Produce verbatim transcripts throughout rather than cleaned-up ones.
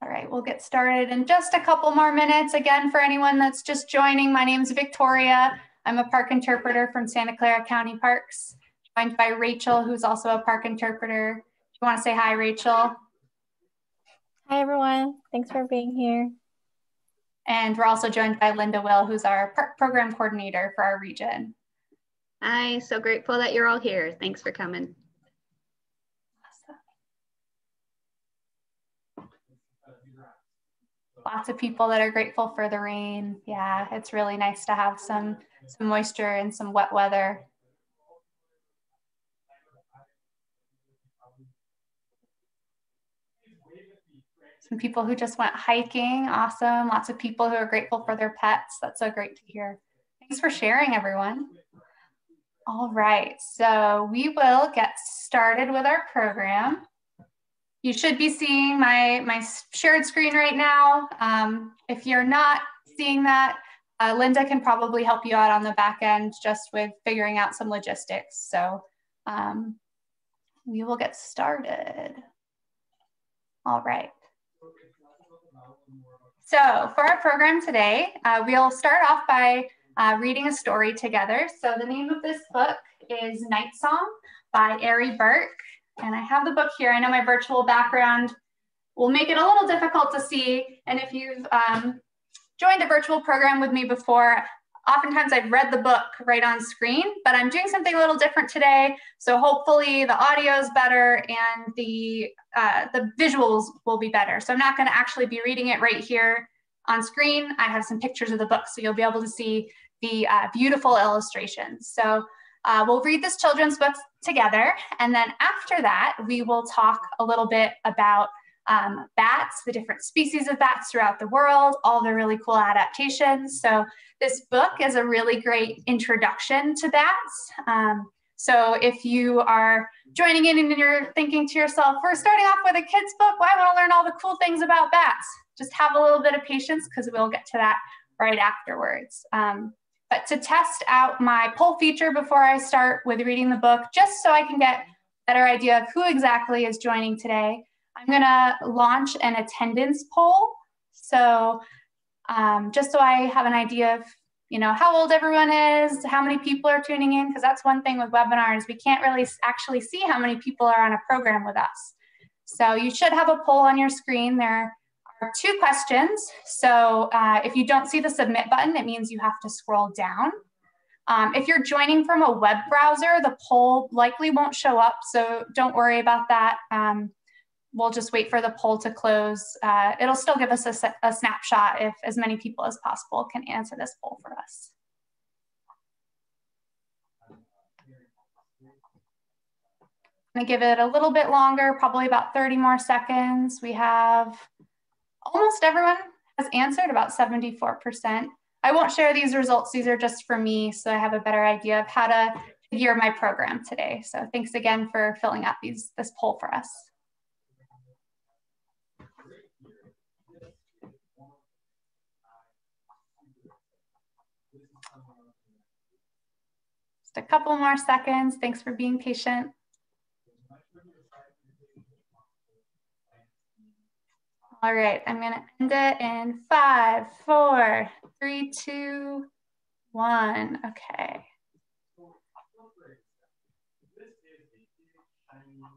All right, we'll get started in just a couple more minutes. Again, for anyone that's just joining, my name's Victoria. I'm a park interpreter from Santa Clara County Parks, joined by Rachel, who's also a park interpreter. Do you want to say hi, Rachel? Hi, everyone. Thanks for being here. And we're also joined by Linda Will, who's our park program coordinator for our region. Hi, so grateful that you're all here. Thanks for coming. Awesome. Lots of people that are grateful for the rain. Yeah, it's really nice to have some, some moisture and some wet weather. Some people who just went hiking, awesome. Lots of people who are grateful for their pets. That's so great to hear. Thanks for sharing, everyone. All right, so we will get started with our program. You should be seeing my, my shared screen right now. Um, if you're not seeing that, uh, Linda can probably help you out on the back end just with figuring out some logistics. So um, we will get started. All right. So for our program today, uh, we'll start off by uh, reading a story together. So the name of this book is Night Song by Ari Burke. And I have the book here. I know my virtual background will make it a little difficult to see. And if you've um, joined a virtual program with me before, oftentimes I've read the book right on screen, but I'm doing something a little different today. So hopefully the audio is better and the, uh, the visuals will be better. So I'm not gonna actually be reading it right here on screen. I have some pictures of the book, so you'll be able to see the uh, beautiful illustrations. So uh, we'll read this children's book together. And then after that, we will talk a little bit about um, bats, the different species of bats throughout the world, all the really cool adaptations. So this book is a really great introduction to bats. Um, so if you are joining in and you're thinking to yourself, we're starting off with a kid's book, well, I want to learn all the cool things about bats. Just have a little bit of patience because we'll get to that right afterwards. Um, but to test out my poll feature before I start with reading the book, just so I can get a better idea of who exactly is joining today, I'm gonna launch an attendance poll. So um, just so I have an idea of, you know, how old everyone is, how many people are tuning in, because that's one thing with webinars, we can't really actually see how many people are on a program with us. So you should have a poll on your screen. There are two questions. So uh, if you don't see the submit button, it means you have to scroll down. Um, if you're joining from a web browser, the poll likely won't show up. So don't worry about that. Um, We'll just wait for the poll to close. Uh, it'll still give us a, a snapshot if as many people as possible can answer this poll for us. I'm gonna give it a little bit longer, probably about thirty more seconds. We have almost everyone has answered, about seventy-four percent. I won't share these results. These are just for me, so I have a better idea of how to gear my program today. So thanks again for filling out these, this poll for us. A couple more seconds. Thanks for being patient. All right, I'm gonna end it in five, four, three, two, one. Okay.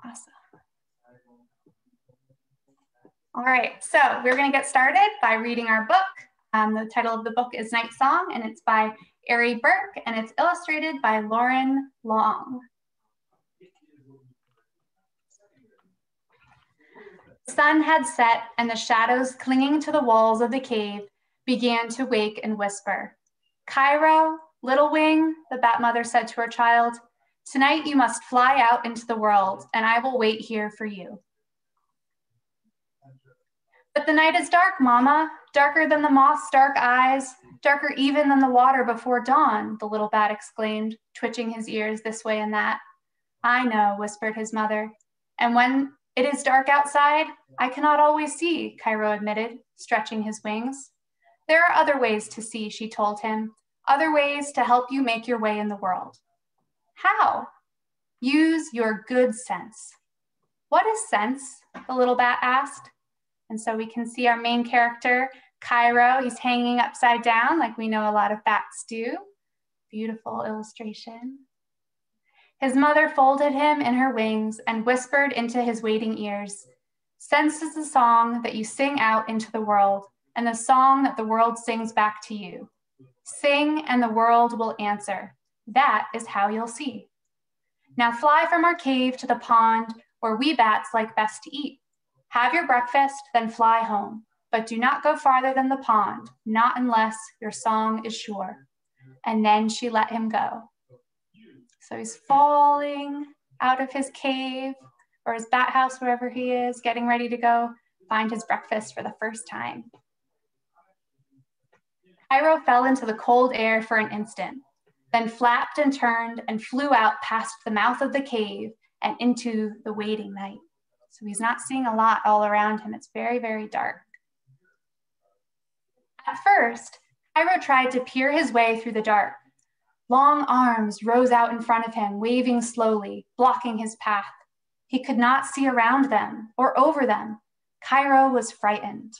Awesome. All right, so we're gonna get started by reading our book. Um, the title of the book is Night Song, and it's by Ari Burke, and it's illustrated by Lauren Long. The sun had set, and the shadows clinging to the walls of the cave began to wake and whisper. Cairo, little wing, the bat mother said to her child, tonight you must fly out into the world, and I will wait here for you. But the night is dark, Mama, darker than the moth's dark eyes, darker even than the water before dawn, the little bat exclaimed, twitching his ears this way and that. I know, whispered his mother. And when it is dark outside, I cannot always see, Cairo admitted, stretching his wings. There are other ways to see, she told him, other ways to help you make your way in the world. How? Use your good sense. What is sense? The little bat asked. And so we can see our main character, Cairo. He's hanging upside down like we know a lot of bats do. Beautiful illustration. His mother folded him in her wings and whispered into his waiting ears, "Sense is the song that you sing out into the world and the song that the world sings back to you. Sing and the world will answer. That is how you'll see. Now fly from our cave to the pond where we bats like best to eat. Have your breakfast, then fly home, but do not go farther than the pond, not unless your song is sure." And then she let him go. So he's falling out of his cave or his bat house, wherever he is, getting ready to go find his breakfast for the first time. Cairo fell into the cold air for an instant, then flapped and turned and flew out past the mouth of the cave and into the waiting night. So he's not seeing a lot all around him. It's very, very dark. At first, Cairo tried to peer his way through the dark. Long arms rose out in front of him, waving slowly, blocking his path. He could not see around them or over them. Cairo was frightened.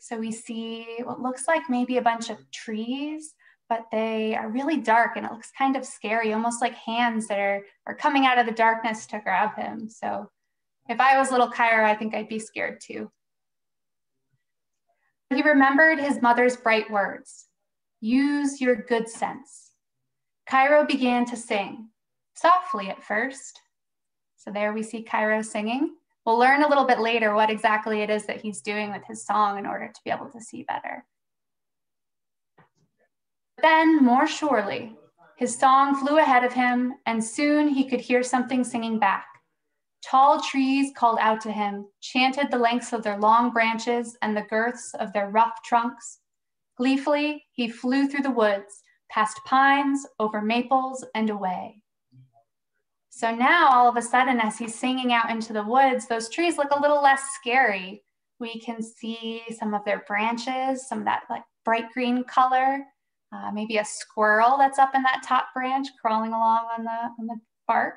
So we see what looks like maybe a bunch of trees, but they are really dark and it looks kind of scary, almost like hands that are, are coming out of the darkness to grab him. So if I was little Cairo, I think I'd be scared too. He remembered his mother's bright words, "Use your good sense." Cairo began to sing, softly at first. So there we see Cairo singing. We'll learn a little bit later what exactly it is that he's doing with his song in order to be able to see better. Then, more surely, his song flew ahead of him, and soon he could hear something singing back. Tall trees called out to him, chanted the lengths of their long branches and the girths of their rough trunks. Gleefully, he flew through the woods, past pines, over maples, and away. So now, all of a sudden, as he's singing out into the woods, those trees look a little less scary. We can see some of their branches, some of that like bright green color, uh, maybe a squirrel that's up in that top branch crawling along on the, on the bark.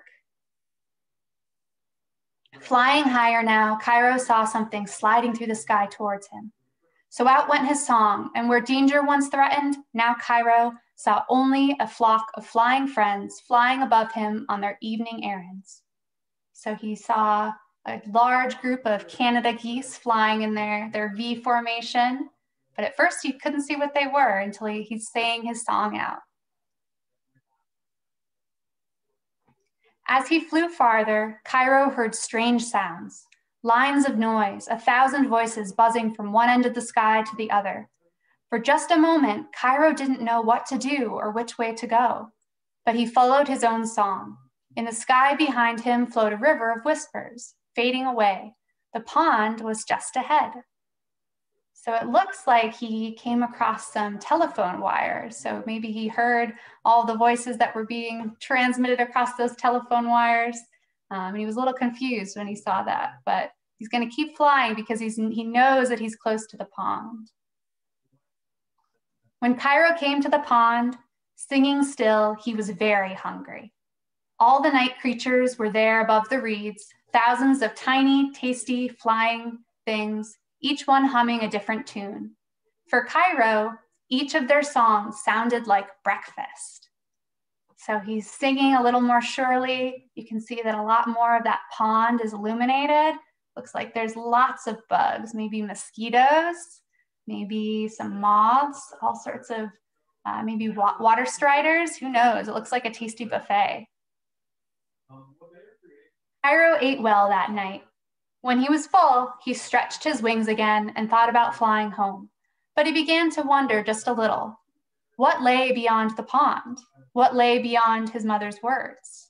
Flying higher now, Cairo saw something sliding through the sky towards him. So out went his song, and where danger once threatened, now Cairo saw only a flock of flying friends flying above him on their evening errands. So he saw a large group of Canada geese flying in their, their V formation, but at first he couldn't see what they were until he, he sang his song out. As he flew farther, Cairo heard strange sounds, lines of noise, a thousand voices buzzing from one end of the sky to the other. For just a moment, Cairo didn't know what to do or which way to go, but he followed his own song. In the sky behind him flowed a river of whispers, fading away. The pond was just ahead. So it looks like he came across some telephone wires. So maybe he heard all the voices that were being transmitted across those telephone wires. Um, and he was a little confused when he saw that, but he's gonna keep flying because he's, he knows that he's close to the pond. When Cairo came to the pond, singing still, he was very hungry. All the night creatures were there above the reeds, thousands of tiny, tasty, flying things, each one humming a different tune. For Cairo, each of their songs sounded like breakfast. So he's singing a little more surely. You can see that a lot more of that pond is illuminated. Looks like there's lots of bugs, maybe mosquitoes, maybe some moths, all sorts of, uh, maybe wa water striders, who knows? It looks like a tasty buffet. Cairo ate well that night. When he was full, he stretched his wings again and thought about flying home. But he began to wonder just a little. What lay beyond the pond? What lay beyond his mother's words?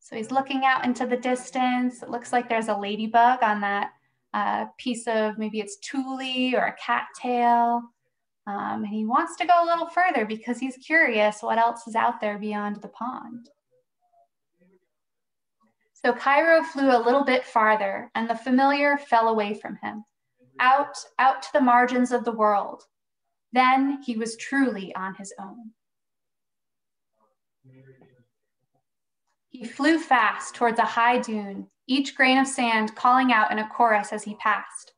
So he's looking out into the distance. It looks like there's a ladybug on that uh, piece of, maybe it's tule or a cattail. Um, and he wants to go a little further because he's curious what else is out there beyond the pond. So Cairo flew a little bit farther and the familiar fell away from him, out, out to the margins of the world. Then he was truly on his own. He flew fast towards a high dune, each grain of sand calling out in a chorus as he passed.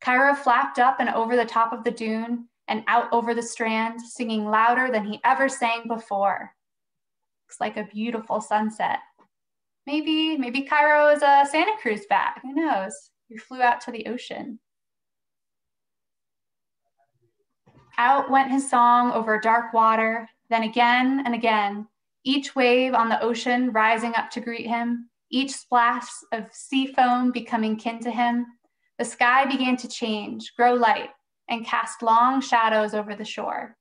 Cairo flapped up and over the top of the dune and out over the strand, singing louder than he ever sang before. Looks like a beautiful sunset. Maybe, maybe Cairo is a Santa Cruz bat, who knows? He flew out to the ocean. Out went his song over dark water, then again and again, each wave on the ocean rising up to greet him, each splash of sea foam becoming kin to him. The sky began to change, grow light, and cast long shadows over the shore.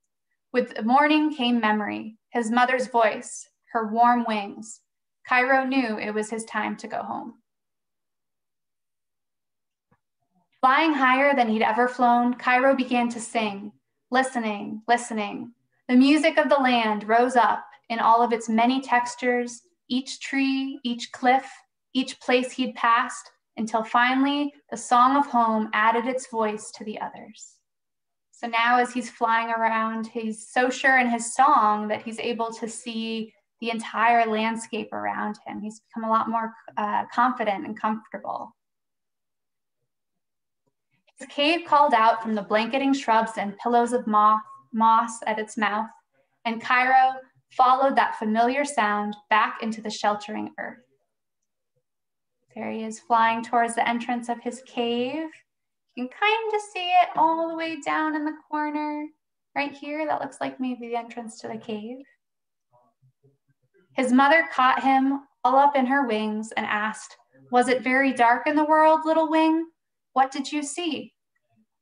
With the morning came memory, his mother's voice, her warm wings. Cairo knew it was his time to go home. Flying higher than he'd ever flown, Cairo began to sing, listening, listening. The music of the land rose up in all of its many textures, each tree, each cliff, each place he'd passed, until finally the song of home added its voice to the others. So now as he's flying around, he's so sure in his song that he's able to see the entire landscape around him. He's become a lot more uh, confident and comfortable. His cave called out from the blanketing shrubs and pillows of moss, moss at its mouth, and Cairo followed that familiar sound back into the sheltering earth. There he is flying towards the entrance of his cave. You can kind of see it all the way down in the corner right here. That looks like maybe the entrance to the cave. His mother caught him all up in her wings and asked, "Was it very dark in the world, little wing? What did you see?"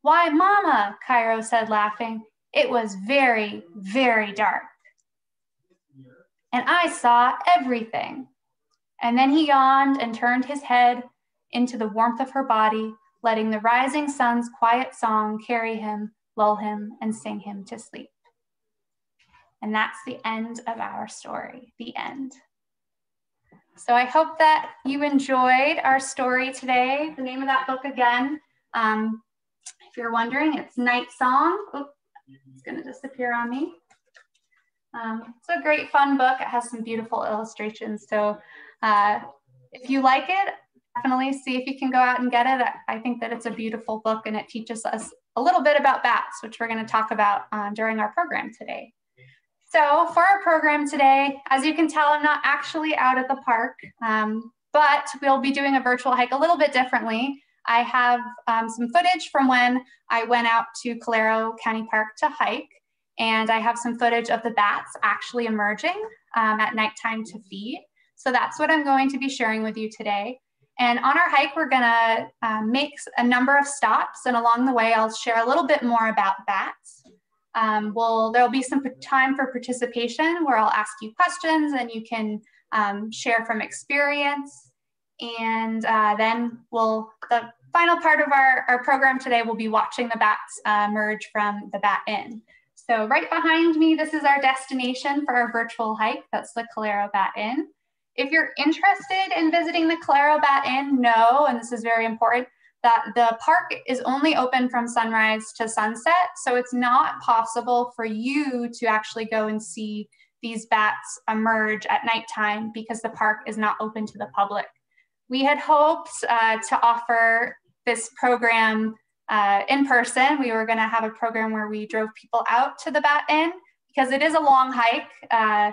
"Why, Mama," Cairo said, laughing, "it was very, very dark. And I saw everything." And then he yawned and turned his head into the warmth of her body, letting the rising sun's quiet song carry him, lull him, and sing him to sleep. And that's the end of our story, the end. So I hope that you enjoyed our story today. The name of that book again, um, if you're wondering, it's Night Song. Oop, it's gonna disappear on me. Um, it's a great fun book. It has some beautiful illustrations. So uh, if you like it, definitely see if you can go out and get it. I think that it's a beautiful book and it teaches us a little bit about bats, which we're gonna talk about um, during our program today. So for our program today, as you can tell, I'm not actually out at the park, um, but we'll be doing a virtual hike a little bit differently. I have um, some footage from when I went out to Calero County Park to hike, and I have some footage of the bats actually emerging um, at nighttime to feed. So that's what I'm going to be sharing with you today. And on our hike, we're gonna uh, make a number of stops, and along the way, I'll share a little bit more about bats. Um, we'll, there'll be some time for participation where I'll ask you questions and you can um, share from experience. And uh, then we'll, the final part of our, our program today will be watching the bats uh, emerge from the bat inn. So right behind me, this is our destination for our virtual hike. That's the Calero Bat Inn. If you're interested in visiting the Calero Bat Inn, know, and this is very important, that the park is only open from sunrise to sunset, so it's not possible for you to actually go and see these bats emerge at nighttime because the park is not open to the public. We had hoped uh, to offer this program uh, in person. We were gonna have a program where we drove people out to the Bat Inn because it is a long hike. Uh,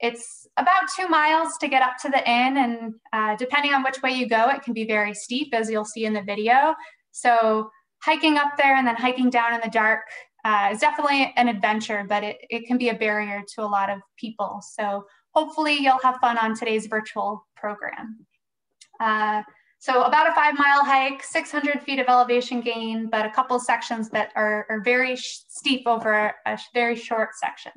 It's about two miles to get up to the inn, and uh, depending on which way you go, it can be very steep, as you'll see in the video. So hiking up there and then hiking down in the dark uh, is definitely an adventure, but it, it can be a barrier to a lot of people. So hopefully you'll have fun on today's virtual program. Uh, so about a five mile hike, six hundred feet of elevation gain, but a couple sections that are, are very steep over a very short section.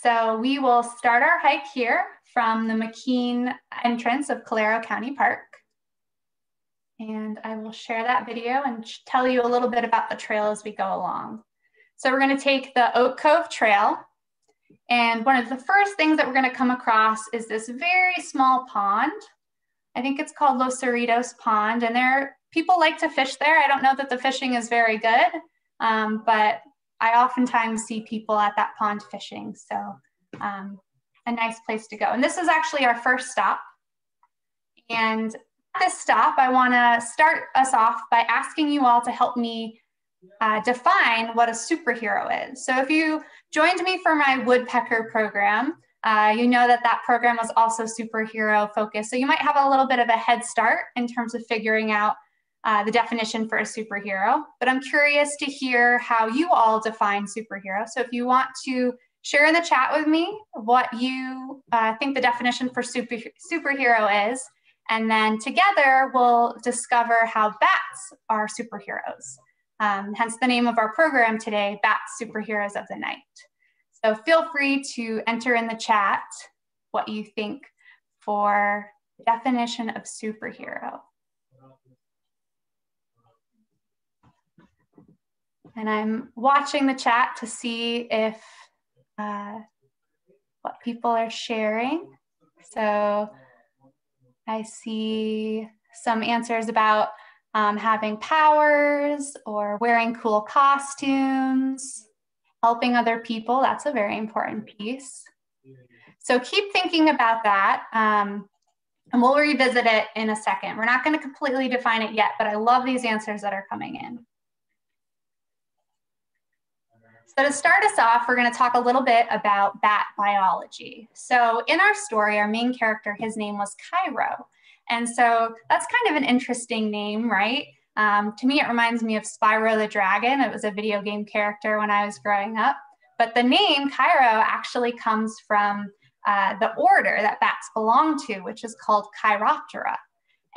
So we will start our hike here from the McKean entrance of Calero County Park. And I will share that video and tell you a little bit about the trail as we go along. So we're gonna take the Oak Cove Trail. And one of the first things that we're gonna come across is this very small pond. I think it's called Los Cerritos Pond. And there, people like to fish there. I don't know that the fishing is very good, um, but I oftentimes see people at that pond fishing, so um, a nice place to go. And this is actually our first stop. And this stop, I want to start us off by asking you all to help me uh, define what a superhero is. So if you joined me for my woodpecker program, uh, you know that that program was also superhero focused. So you might have a little bit of a head start in terms of figuring out uh, the definition for a superhero, but I'm curious to hear how you all define superhero. So if you want to share in the chat with me what you uh, think the definition for super, superhero is, and then together we'll discover how bats are superheroes. Um, hence the name of our program today, Bats Superheroes of the Night. So feel free to enter in the chat what you think for the definition of superhero. And I'm watching the chat to see if Uh, what people are sharing. So I see some answers about um, having powers or wearing cool costumes, helping other people. That's a very important piece. So keep thinking about that. Um, and we'll revisit it in a second. We're not going to completely define it yet, but I love these answers that are coming in. So to start us off, we're going to talk a little bit about bat biology. So in our story, our main character, his name was Cairo. And so that's kind of an interesting name, right? Um, to me, it reminds me of Spyro the Dragon. It was a video game character when I was growing up. But the name Cairo actually comes from uh, the order that bats belong to, which is called Chiroptera.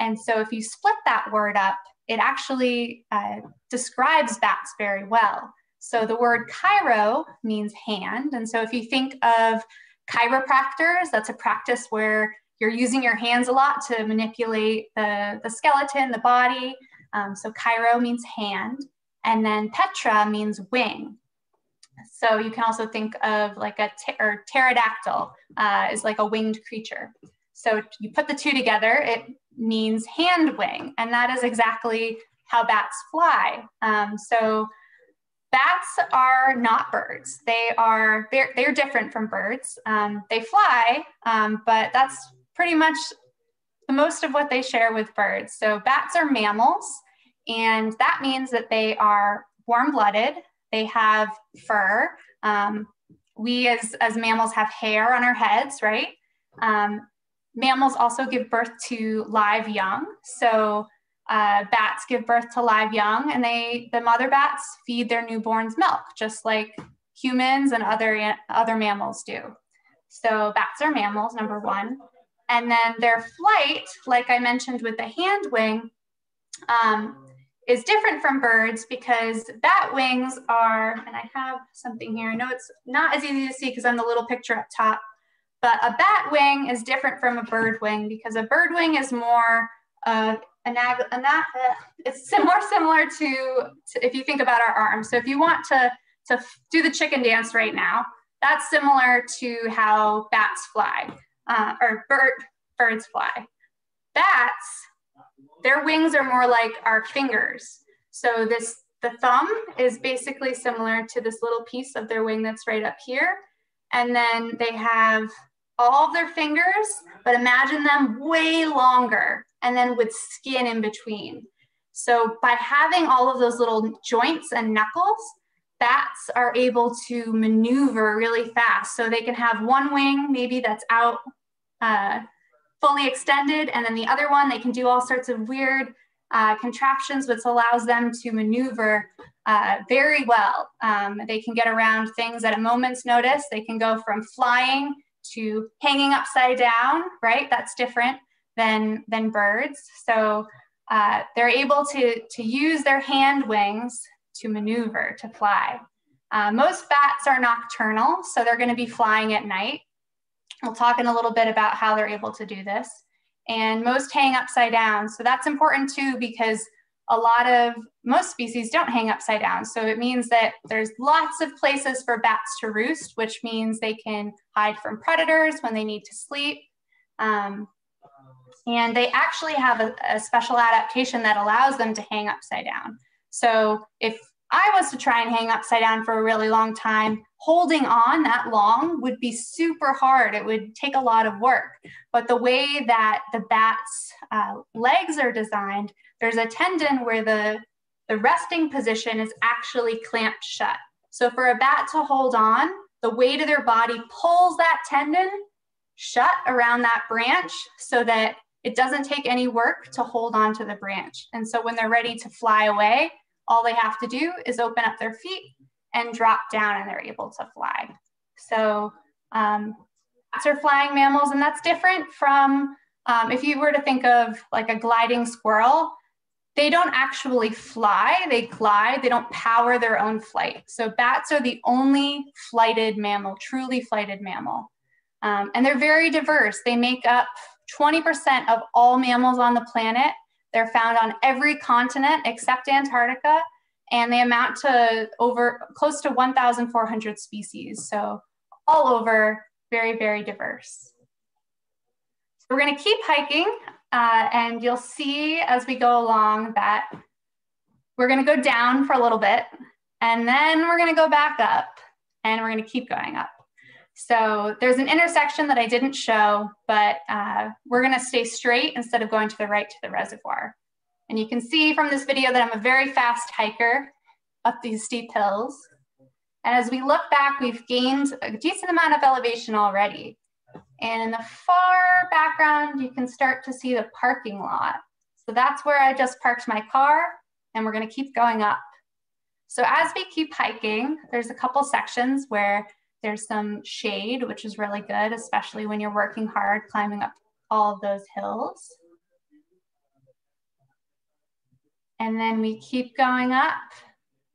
And so if you split that word up, it actually uh, describes bats very well. So the word chiro means hand. And so if you think of chiropractors, that's a practice where you're using your hands a lot to manipulate the, the skeleton, the body. Um, so chiro means hand. And then petra means wing. So you can also think of like a or pterodactyl uh, is like a winged creature. So you put the two together, it means hand wing. And that is exactly how bats fly. Um, so Bats are not birds. They are, they're, they're different from birds. Um, they fly, um, but that's pretty much the most of what they share with birds. So bats are mammals, and that means that they are warm-blooded. They have fur. Um, we as, as mammals have hair on our heads, right? Um, mammals also give birth to live young. So Uh, bats give birth to live young, and they, the mother bats feed their newborns milk, just like humans and other, other mammals do. So bats are mammals, number one. And then their flight, like I mentioned with the hand wing, um, is different from birds because bat wings are, and I have something here, I know it's not as easy to see because I'm the little picture up top, but a bat wing is different from a bird wing because a bird wing is more of, And that, it's more similar to, to, if you think about our arms. So if you want to, to do the chicken dance right now, that's similar to how bats fly, uh, or bird, birds fly. Bats, their wings are more like our fingers. So this, the thumb is basically similar to this little piece of their wing that's right up here. And then they have all of their fingers, but imagine them way longer, and then with skin in between. So by having all of those little joints and knuckles, bats are able to maneuver really fast. So they can have one wing maybe that's out uh, fully extended, and then the other one, they can do all sorts of weird uh, contraptions, which allows them to maneuver uh, very well. Um, they can get around things at a moment's notice. They can go from flying to hanging upside down, right? That's different than, than birds. So uh, they're able to, to use their hand wings to maneuver, to fly. Uh, most bats are nocturnal, so they're going to be flying at night. We'll talk in a little bit about how they're able to do this. And most hang upside down. So that's important too, because a lot of, most species don't hang upside down. So it means that there's lots of places for bats to roost, which means they can hide from predators when they need to sleep. Um, and they actually have a, a special adaptation that allows them to hang upside down. So if I was to try and hang upside down for a really long time, holding on that long would be super hard. It would take a lot of work. But the way that the bat's uh, legs are designed, there's a tendon where the, the resting position is actually clamped shut. So for a bat to hold on, the weight of their body pulls that tendon shut around that branch so that it doesn't take any work to hold on to the branch. And so when they're ready to fly away, all they have to do is open up their feet and drop down and they're able to fly. So um, bats are flying mammals, and that's different from um, if you were to think of like a gliding squirrel, they don't actually fly, they glide, they don't power their own flight. So bats are the only flighted mammal, truly flighted mammal. Um, and they're very diverse. They make up twenty percent of all mammals on the planet. They're found on every continent except Antarctica, and they amount to over close to one thousand four hundred species. So all over, very, very diverse. So we're gonna keep hiking, uh, and you'll see as we go along that we're gonna go down for a little bit, and then we're gonna go back up, and we're gonna keep going up. So there's an intersection that I didn't show, but uh, we're gonna stay straight instead of going to the right to the reservoir. And you can see from this video that I'm a very fast hiker up these steep hills. And as we look back, we've gained a decent amount of elevation already. And in the far background, you can start to see the parking lot. So that's where I just parked my car, and we're gonna keep going up. So as we keep hiking, there's a couple sections where there's some shade, which is really good, especially when you're working hard climbing up all of those hills. And then we keep going up,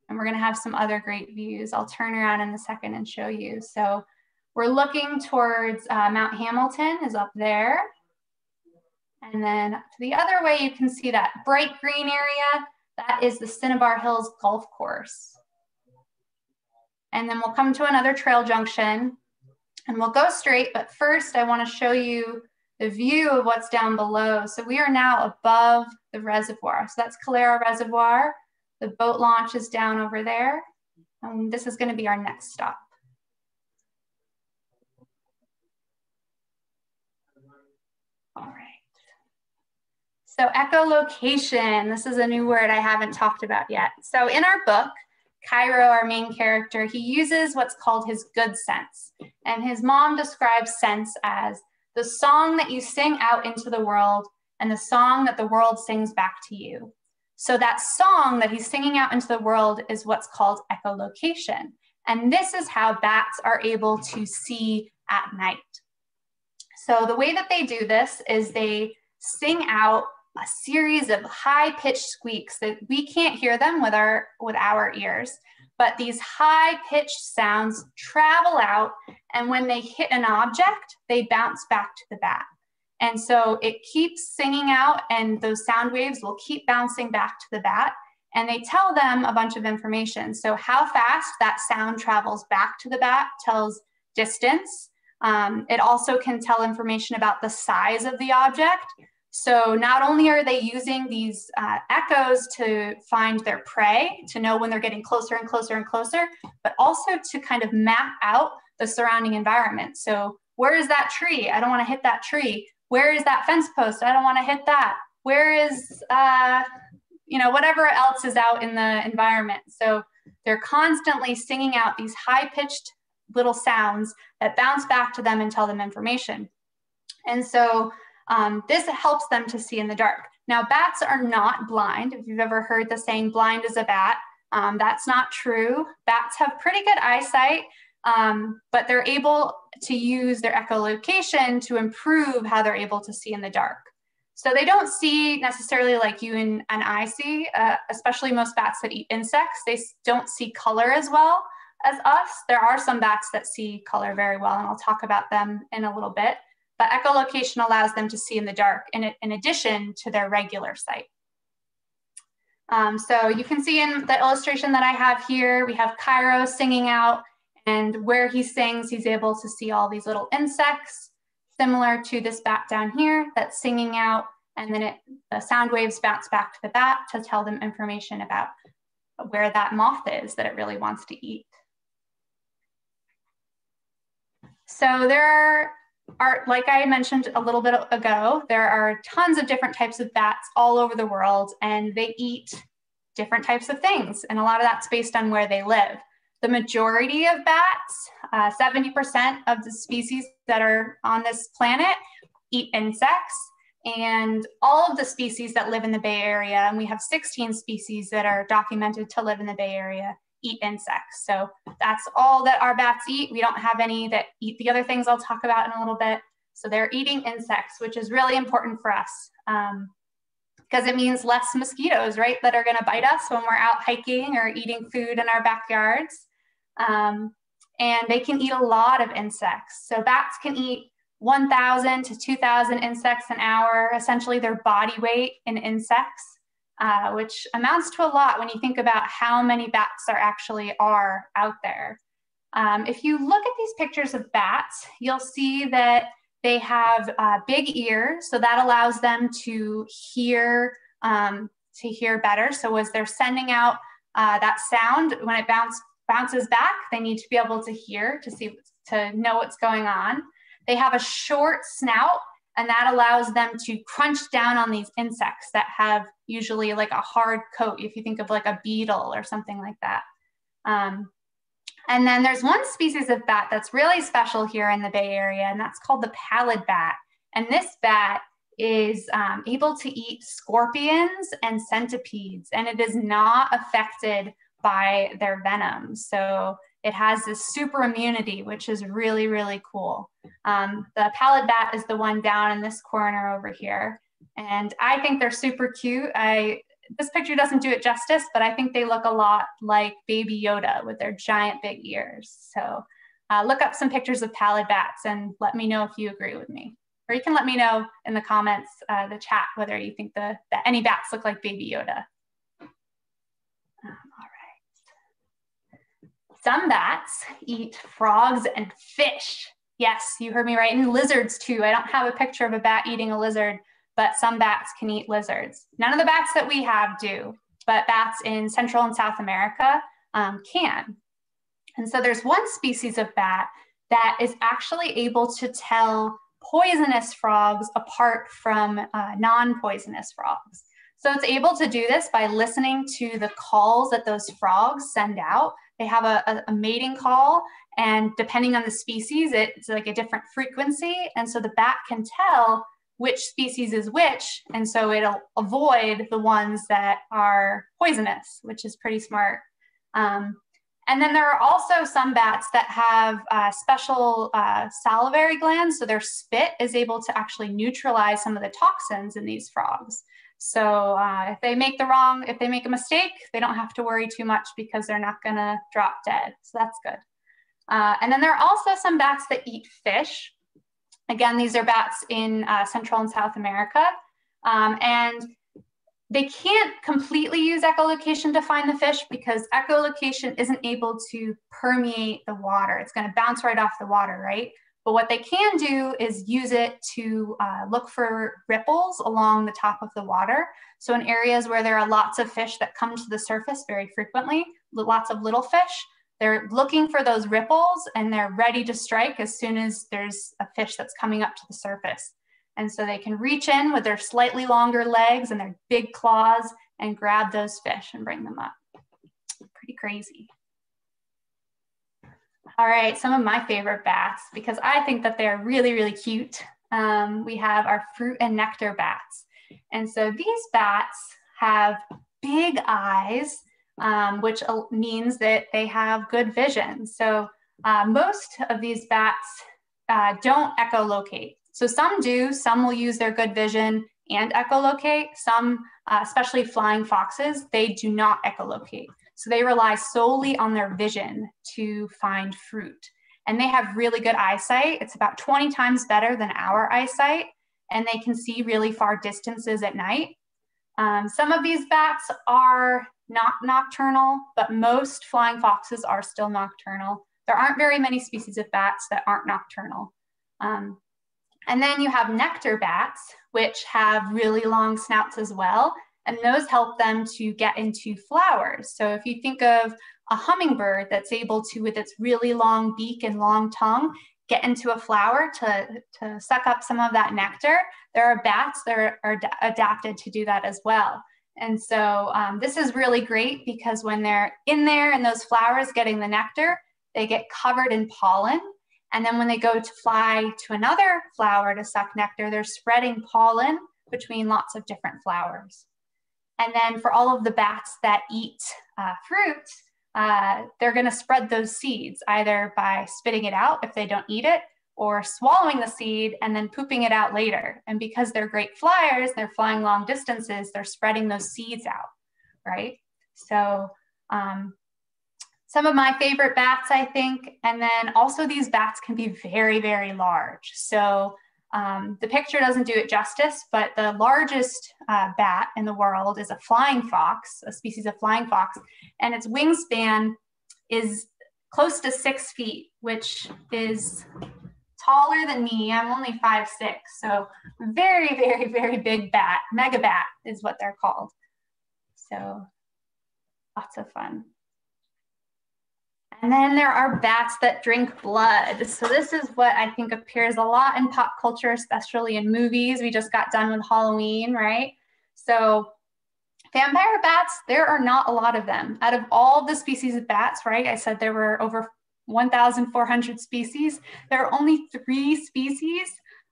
and we're gonna have some other great views. I'll turn around in a second and show you. So we're looking towards uh, Mount Hamilton is up there. And then up to the other way, you can see that bright green area. That is the Cinnabar Hills Golf Course. And then we'll come to another trail junction and we'll go straight. But first, I want to show you the view of what's down below. So we are now above the reservoir. So that's Calera Reservoir. The boat launch is down over there. And this is going to be our next stop. All right. So echolocation. This is a new word I haven't talked about yet. So in our book, Cairo, our main character, he uses what's called his good sense. And his mom describes sense as the song that you sing out into the world and the song that the world sings back to you. So that song that he's singing out into the world is what's called echolocation. And this is how bats are able to see at night. So the way that they do this is they sing out a series of high-pitched squeaks that we can't hear them with our, with our ears, but these high-pitched sounds travel out, and when they hit an object, they bounce back to the bat. And so it keeps singing out, and those sound waves will keep bouncing back to the bat, and they tell them a bunch of information. So how fast that sound travels back to the bat tells distance. Um, it also can tell information about the size of the object. So not only are they using these uh, echoes to find their prey, to know when they're getting closer and closer and closer, but also to kind of map out the surrounding environment. So where is that tree? I don't want to hit that tree. Where is that fence post? I don't want to hit that. Where is, uh, you know, whatever else is out in the environment. So they're constantly singing out these high-pitched little sounds that bounce back to them and tell them information. And so Um, this helps them to see in the dark. Now, bats are not blind. If you've ever heard the saying, blind as a bat, um, that's not true. Bats have pretty good eyesight, um, but they're able to use their echolocation to improve how they're able to see in the dark. So they don't see necessarily like you and, and I see, uh, especially most bats that eat insects. They don't see color as well as us. There are some bats that see color very well, and I'll talk about them in a little bit. But echolocation allows them to see in the dark in, in addition to their regular sight. Um, so you can see in the illustration that I have here, we have Cairo singing out, and where he sings, he's able to see all these little insects, similar to this bat down here that's singing out, and then it, the sound waves bounce back to the bat to tell them information about where that moth is that it really wants to eat. So there are, like I mentioned a little bit ago, there are tons of different types of bats all over the world, and they eat different types of things. And a lot of that's based on where they live. The majority of bats, uh, seventy percent of the species that are on this planet eat insects, and all of the species that live in the Bay Area, and we have sixteen species that are documented to live in the Bay Area, eat insects. So that's all that our bats eat. We don't have any that eat the other things I'll talk about in a little bit. So they're eating insects, which is really important for us um, because it means less mosquitoes, right, that are gonna bite us when we're out hiking or eating food in our backyards. Um, and they can eat a lot of insects. So bats can eat one thousand to two thousand insects an hour, essentially their body weight in insects, uh, which amounts to a lot when you think about how many bats there actually are out there. Um, if you look at these pictures of bats, you'll see that they have uh, big ears, so that allows them to hear, um, to hear better. So as they're sending out uh, that sound, when it bounce, bounces back, they need to be able to hear, to see, to know what's going on. They have a short snout, and that allows them to crunch down on these insects that have usually like a hard coat, if you think of like a beetle or something like that. Um, and then there's one species of bat that's really special here in the Bay Area, and that's called the pallid bat. And this bat is um, able to eat scorpions and centipedes, and it is not affected by their venom. So it has this super immunity, which is really, really cool. Um, the pallid bat is the one down in this corner over here. And I think they're super cute. I, this picture doesn't do it justice, but I think they look a lot like Baby Yoda with their giant big ears. So uh, look up some pictures of pallid bats and let me know if you agree with me. Or you can let me know in the comments, uh, the chat, whether you think the, that any bats look like Baby Yoda. Some bats eat frogs and fish. Yes, you heard me right, and lizards too. I don't have a picture of a bat eating a lizard, but some bats can eat lizards. None of the bats that we have do, but bats in Central and South America um, can. And so there's one species of bat that is actually able to tell poisonous frogs apart from uh, non-poisonous frogs. So it's able to do this by listening to the calls that those frogs send out. They have a, a mating call, and depending on the species, it's like a different frequency. And so the bat can tell which species is which. And so it'll avoid the ones that are poisonous, which is pretty smart. Um, and then there are also some bats that have uh, special uh, salivary glands. So their spit is able to actually neutralize some of the toxins in these frogs. So uh, if they make the wrong, if they make a mistake, they don't have to worry too much because they're not gonna drop dead. So that's good. Uh, and then there are also some bats that eat fish. Again, these are bats in uh, Central and South America. Um, and they can't completely use echolocation to find the fish because echolocation isn't able to permeate the water. It's gonna bounce right off the water, right? But what they can do is use it to uh, look for ripples along the top of the water. So in areas where there are lots of fish that come to the surface very frequently, lots of little fish, they're looking for those ripples and they're ready to strike as soon as there's a fish that's coming up to the surface. And so they can reach in with their slightly longer legs and their big claws and grab those fish and bring them up. Pretty crazy. All right, some of my favorite bats, because I think that they're really, really cute. Um, we have our fruit and nectar bats. And so these bats have big eyes, um, which means that they have good vision. So uh, most of these bats uh, don't echolocate. So some do, some will use their good vision and echolocate. Some, uh, especially flying foxes, they do not echolocate. So they rely solely on their vision to find fruit. And they have really good eyesight. It's about twenty times better than our eyesight. And they can see really far distances at night. Um, some of these bats are not nocturnal, but most flying foxes are still nocturnal. There aren't very many species of bats that aren't nocturnal. Um, and then you have nectar bats, which have really long snouts as well. and those help them to get into flowers. So if you think of a hummingbird that's able to, with its really long beak and long tongue, get into a flower to, to suck up some of that nectar, there are bats that are, are adapted to do that as well. And so um, this is really great because when they're in there and those flowers getting the nectar, they get covered in pollen. And then when they go to fly to another flower to suck nectar, they're spreading pollen between lots of different flowers. And then for all of the bats that eat uh, fruit, uh, they're gonna spread those seeds either by spitting it out if they don't eat it, or swallowing the seed and then pooping it out later. And because they're great flyers, they're flying long distances, they're spreading those seeds out, right? So um, some of my favorite bats, I think. And then also these bats can be very, very large. So um, the picture doesn't do it justice, but the largest uh, bat in the world is a flying fox, a species of flying fox, and its wingspan is close to six feet, which is taller than me. I'm only five six, so very, very, very big bat. Mega bat is what they're called. So lots of fun. And then there are bats that drink blood. So this is what I think appears a lot in pop culture, especially in movies. We just got done with Halloween, right? So vampire bats, there are not a lot of them. Out of all the species of bats, right? I said there were over one thousand four hundred species. There are only three species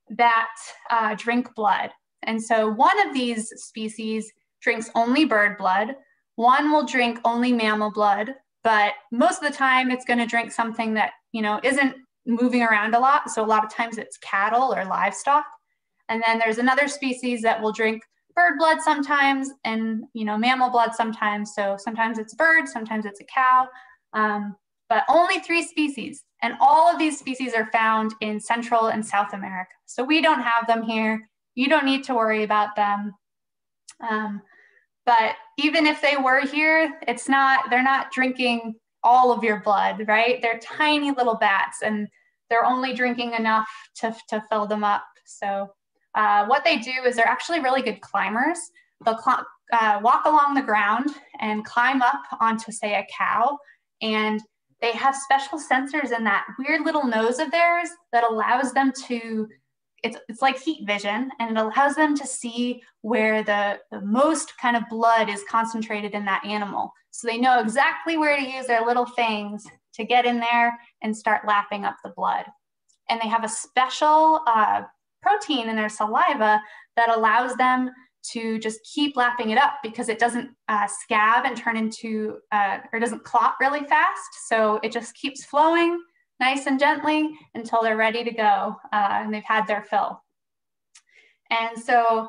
that uh, drink blood. And so one of these species drinks only bird blood. One will drink only mammal blood, but most of the time it's gonna drink something that, you know, isn't moving around a lot. So a lot of times it's cattle or livestock. And then there's another species that will drink bird blood sometimes and, you know, mammal blood sometimes. So sometimes it's bird, sometimes it's a cow. Um, but only three species. And all of these species are found in Central and South America. So we don't have them here. You don't need to worry about them. Um, but even if they were here, it's not, they're not drinking all of your blood, right? They're tiny little bats and they're only drinking enough to, to fill them up. So uh, what they do is they're actually really good climbers. They'll cl- uh, walk along the ground and climb up onto, say, a cow, and they have special sensors in that weird little nose of theirs that allows them to, it's, it's like heat vision, and it allows them to see where the, the most kind of blood is concentrated in that animal. So they know exactly where to use their little fangs to get in there and start lapping up the blood. And they have a special uh, protein in their saliva that allows them to just keep lapping it up because it doesn't uh, scab and turn into, uh, or doesn't clot really fast. So it just keeps flowing nice and gently until they're ready to go uh, and they've had their fill. And so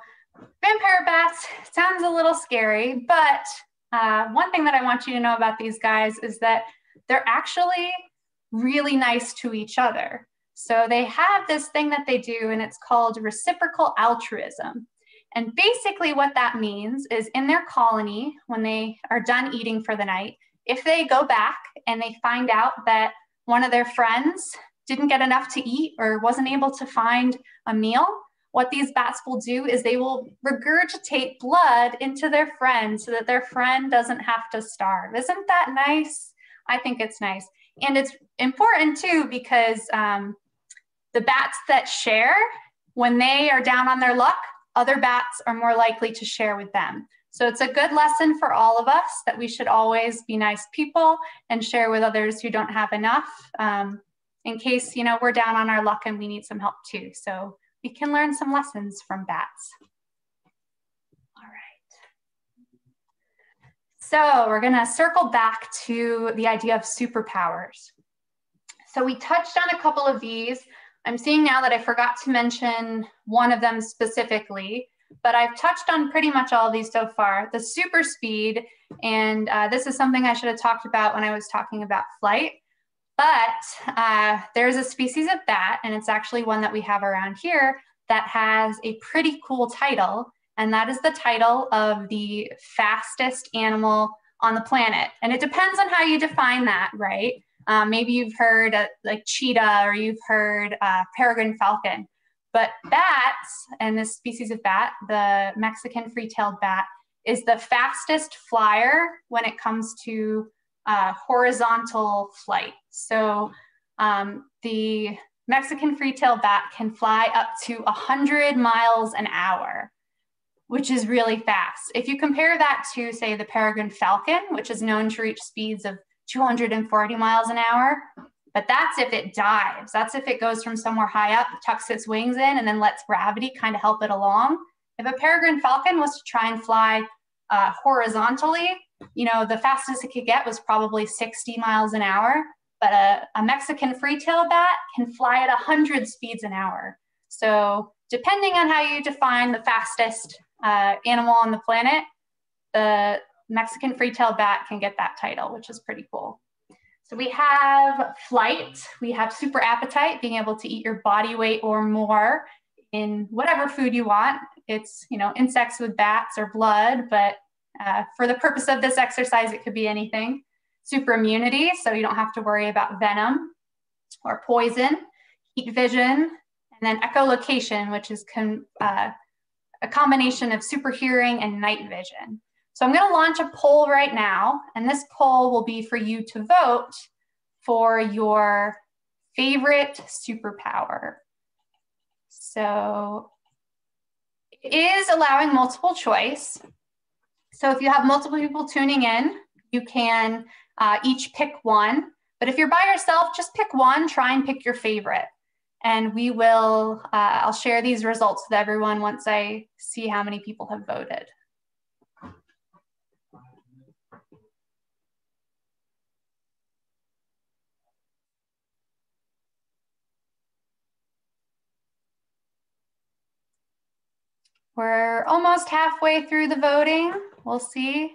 vampire bats sounds a little scary, but uh, one thing that I want you to know about these guys is that they're actually really nice to each other. So they have this thing that they do and it's called reciprocal altruism. And basically what that means is in their colony, when they are done eating for the night, if they go back and they find out that one of their friends didn't get enough to eat or wasn't able to find a meal, what these bats will do is they will regurgitate blood into their friend so that their friend doesn't have to starve. Isn't that nice? I think it's nice. And it's important too because um, the bats that share, when they are down on their luck, other bats are more likely to share with them. So it's a good lesson for all of us that we should always be nice people and share with others who don't have enough um, in case, you know, we're down on our luck and we need some help too. So we can learn some lessons from bats. All right. So we're gonna circle back to the idea of superpowers. So we touched on a couple of these. I'm seeing now that I forgot to mention one of them specifically, but I've touched on pretty much all of these so far. The super speed, and uh, this is something I should have talked about when I was talking about flight, but uh, there's a species of bat, and it's actually one that we have around here that has a pretty cool title, and that is the title of the fastest animal on the planet. And it depends on how you define that, right? Uh, maybe you've heard uh, like cheetah, or you've heard uh, peregrine falcon, but bats and this species of bat, the Mexican free-tailed bat, is the fastest flyer when it comes to uh, horizontal flight. So um, the Mexican free-tailed bat can fly up to one hundred miles an hour, which is really fast. If you compare that to, say, the peregrine falcon, which is known to reach speeds of two hundred forty miles an hour, but that's if it dives. That's if it goes from somewhere high up, tucks its wings in, and then lets gravity kind of help it along. If a peregrine falcon was to try and fly uh, horizontally, you know, the fastest it could get was probably sixty miles an hour, but a, a Mexican free-tailed bat can fly at one hundred speeds an hour. So depending on how you define the fastest uh, animal on the planet, the Mexican free-tailed bat can get that title, which is pretty cool. So we have flight, we have super appetite, being able to eat your body weight or more in whatever food you want. It's, you know, insects with bats or blood, but uh, for the purpose of this exercise, it could be anything. Super immunity, so you don't have to worry about venom or poison, heat vision, and then echolocation, which is com uh, a combination of super hearing and night vision. So I'm going to launch a poll right now, and this poll will be for you to vote for your favorite superpower. So it is allowing multiple choice. So if you have multiple people tuning in, you can uh, each pick one. But if you're by yourself, just pick one, try and pick your favorite. And we will, uh, I'll share these results with everyone once I see how many people have voted. We're almost halfway through the voting. We'll see.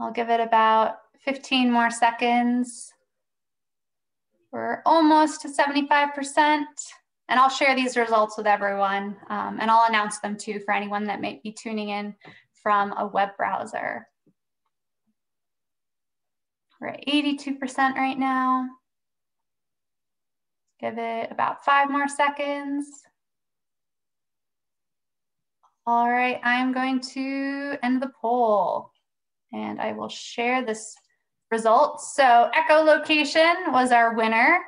I'll give it about fifteen more seconds. We're almost to seventy-five percent. And I'll share these results with everyone. Um, and I'll announce them too for anyone that might be tuning in from a web browser. We're at eighty-two percent right now. Give it about five more seconds. All right, I'm going to end the poll and I will share this result. So echolocation was our winner.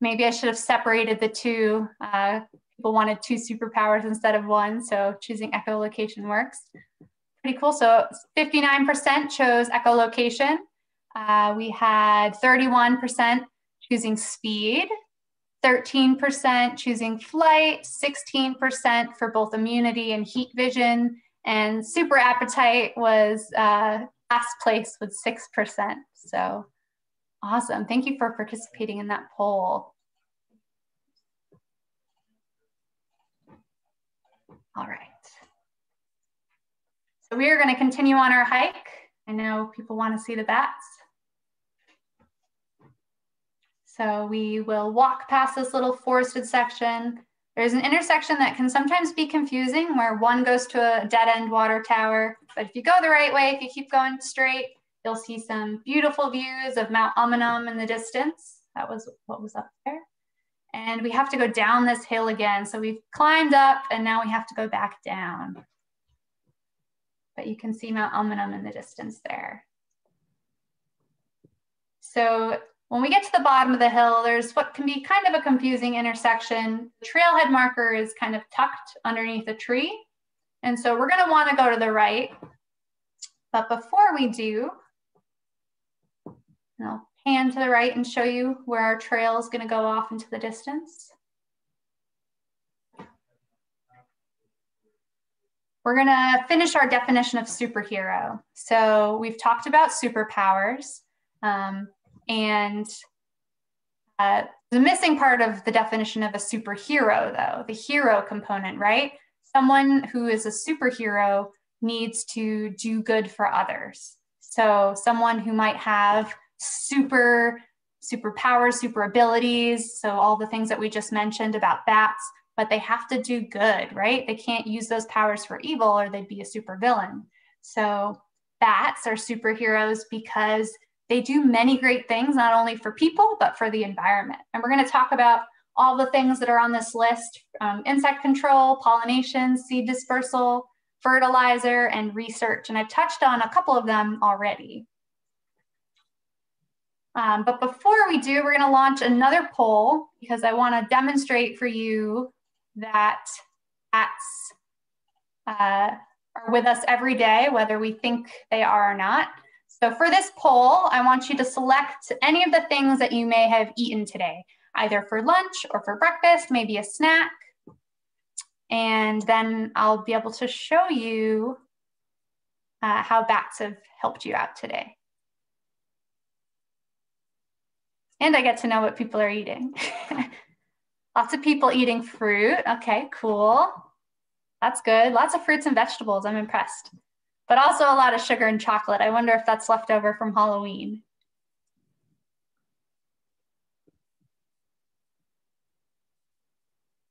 Maybe I should have separated the two. Uh, people wanted two superpowers instead of one, so choosing echolocation works. Pretty cool, so fifty-nine percent chose echolocation. Uh, we had thirty-one percent choosing speed, thirteen percent choosing flight, sixteen percent for both immunity and heat vision, and super appetite was uh, last place with six percent. So awesome. Thank you for participating in that poll. All right. So we are going to continue on our hike. I know people want to see the bats. So we will walk past this little forested section. There's an intersection that can sometimes be confusing where one goes to a dead-end water tower, but if you go the right way, if you keep going straight, you'll see some beautiful views of Mount Umunhum in the distance. That was what was up there. And we have to go down this hill again. So we've climbed up and now we have to go back down. But you can see Mount Umunhum in the distance there. So when we get to the bottom of the hill, there's what can be kind of a confusing intersection. The trailhead marker is kind of tucked underneath a tree. And so we're going to want to go to the right. But before we do, and I'll pan to the right and show you where our trail is going to go off into the distance. We're going to finish our definition of superhero. So we've talked about superpowers. Um, And uh, the missing part of the definition of a superhero, though, the hero component, right? Someone who is a superhero needs to do good for others. So someone who might have super, superpowers, super abilities, so all the things that we just mentioned about bats, but they have to do good, right? They can't use those powers for evil or they'd be a supervillain. So bats are superheroes because they do many great things, not only for people, but for the environment. And we're going to talk about all the things that are on this list, um, insect control, pollination, seed dispersal, fertilizer, and research. And I've touched on a couple of them already. Um, but before we do, we're gonna launch another poll because I wanna demonstrate for you that bats uh, are with us every day, whether we think they are or not. So for this poll, I want you to select any of the things that you may have eaten today, either for lunch or for breakfast, maybe a snack. And then I'll be able to show you uh, how bats have helped you out today. And I get to know what people are eating. Lots of people eating fruit. Okay, cool. That's good. Lots of fruits and vegetables. I'm impressed. But also a lot of sugar and chocolate. I wonder if that's left over from Halloween.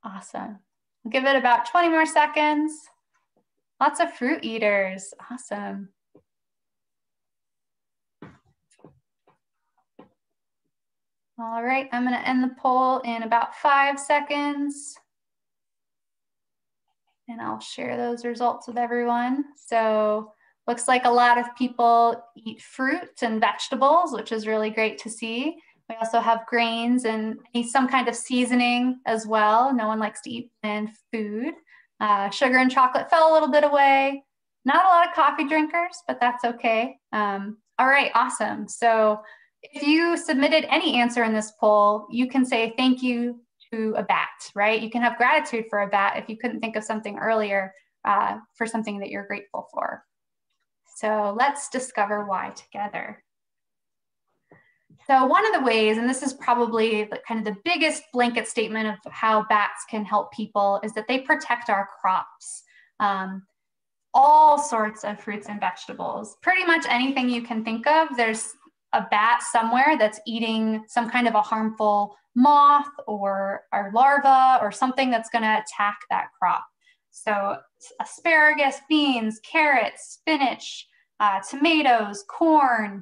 Awesome. I'll give it about twenty more seconds. Lots of fruit eaters. Awesome. All right, I'm going to end the poll in about five seconds. And I'll share those results with everyone. So looks like a lot of people eat fruit and vegetables, which is really great to see. We also have grains and some kind of seasoning as well. No one likes to eat bland food. Uh, sugar and chocolate fell a little bit away. Not a lot of coffee drinkers, but that's okay. Um, all right, awesome. So if you submitted any answer in this poll, you can say thank you to a bat, right? You can have gratitude for a bat if you couldn't think of something earlier uh, for something that you're grateful for. So let's discover why together. So one of the ways, and this is probably the, kind of the biggest blanket statement of how bats can help people, is that they protect our crops. Um, all sorts of fruits and vegetables, pretty much anything you can think of, there's a bat somewhere that's eating some kind of a harmful moth or, or larva or something that's gonna attack that crop. So asparagus, beans, carrots, spinach, uh, tomatoes, corn.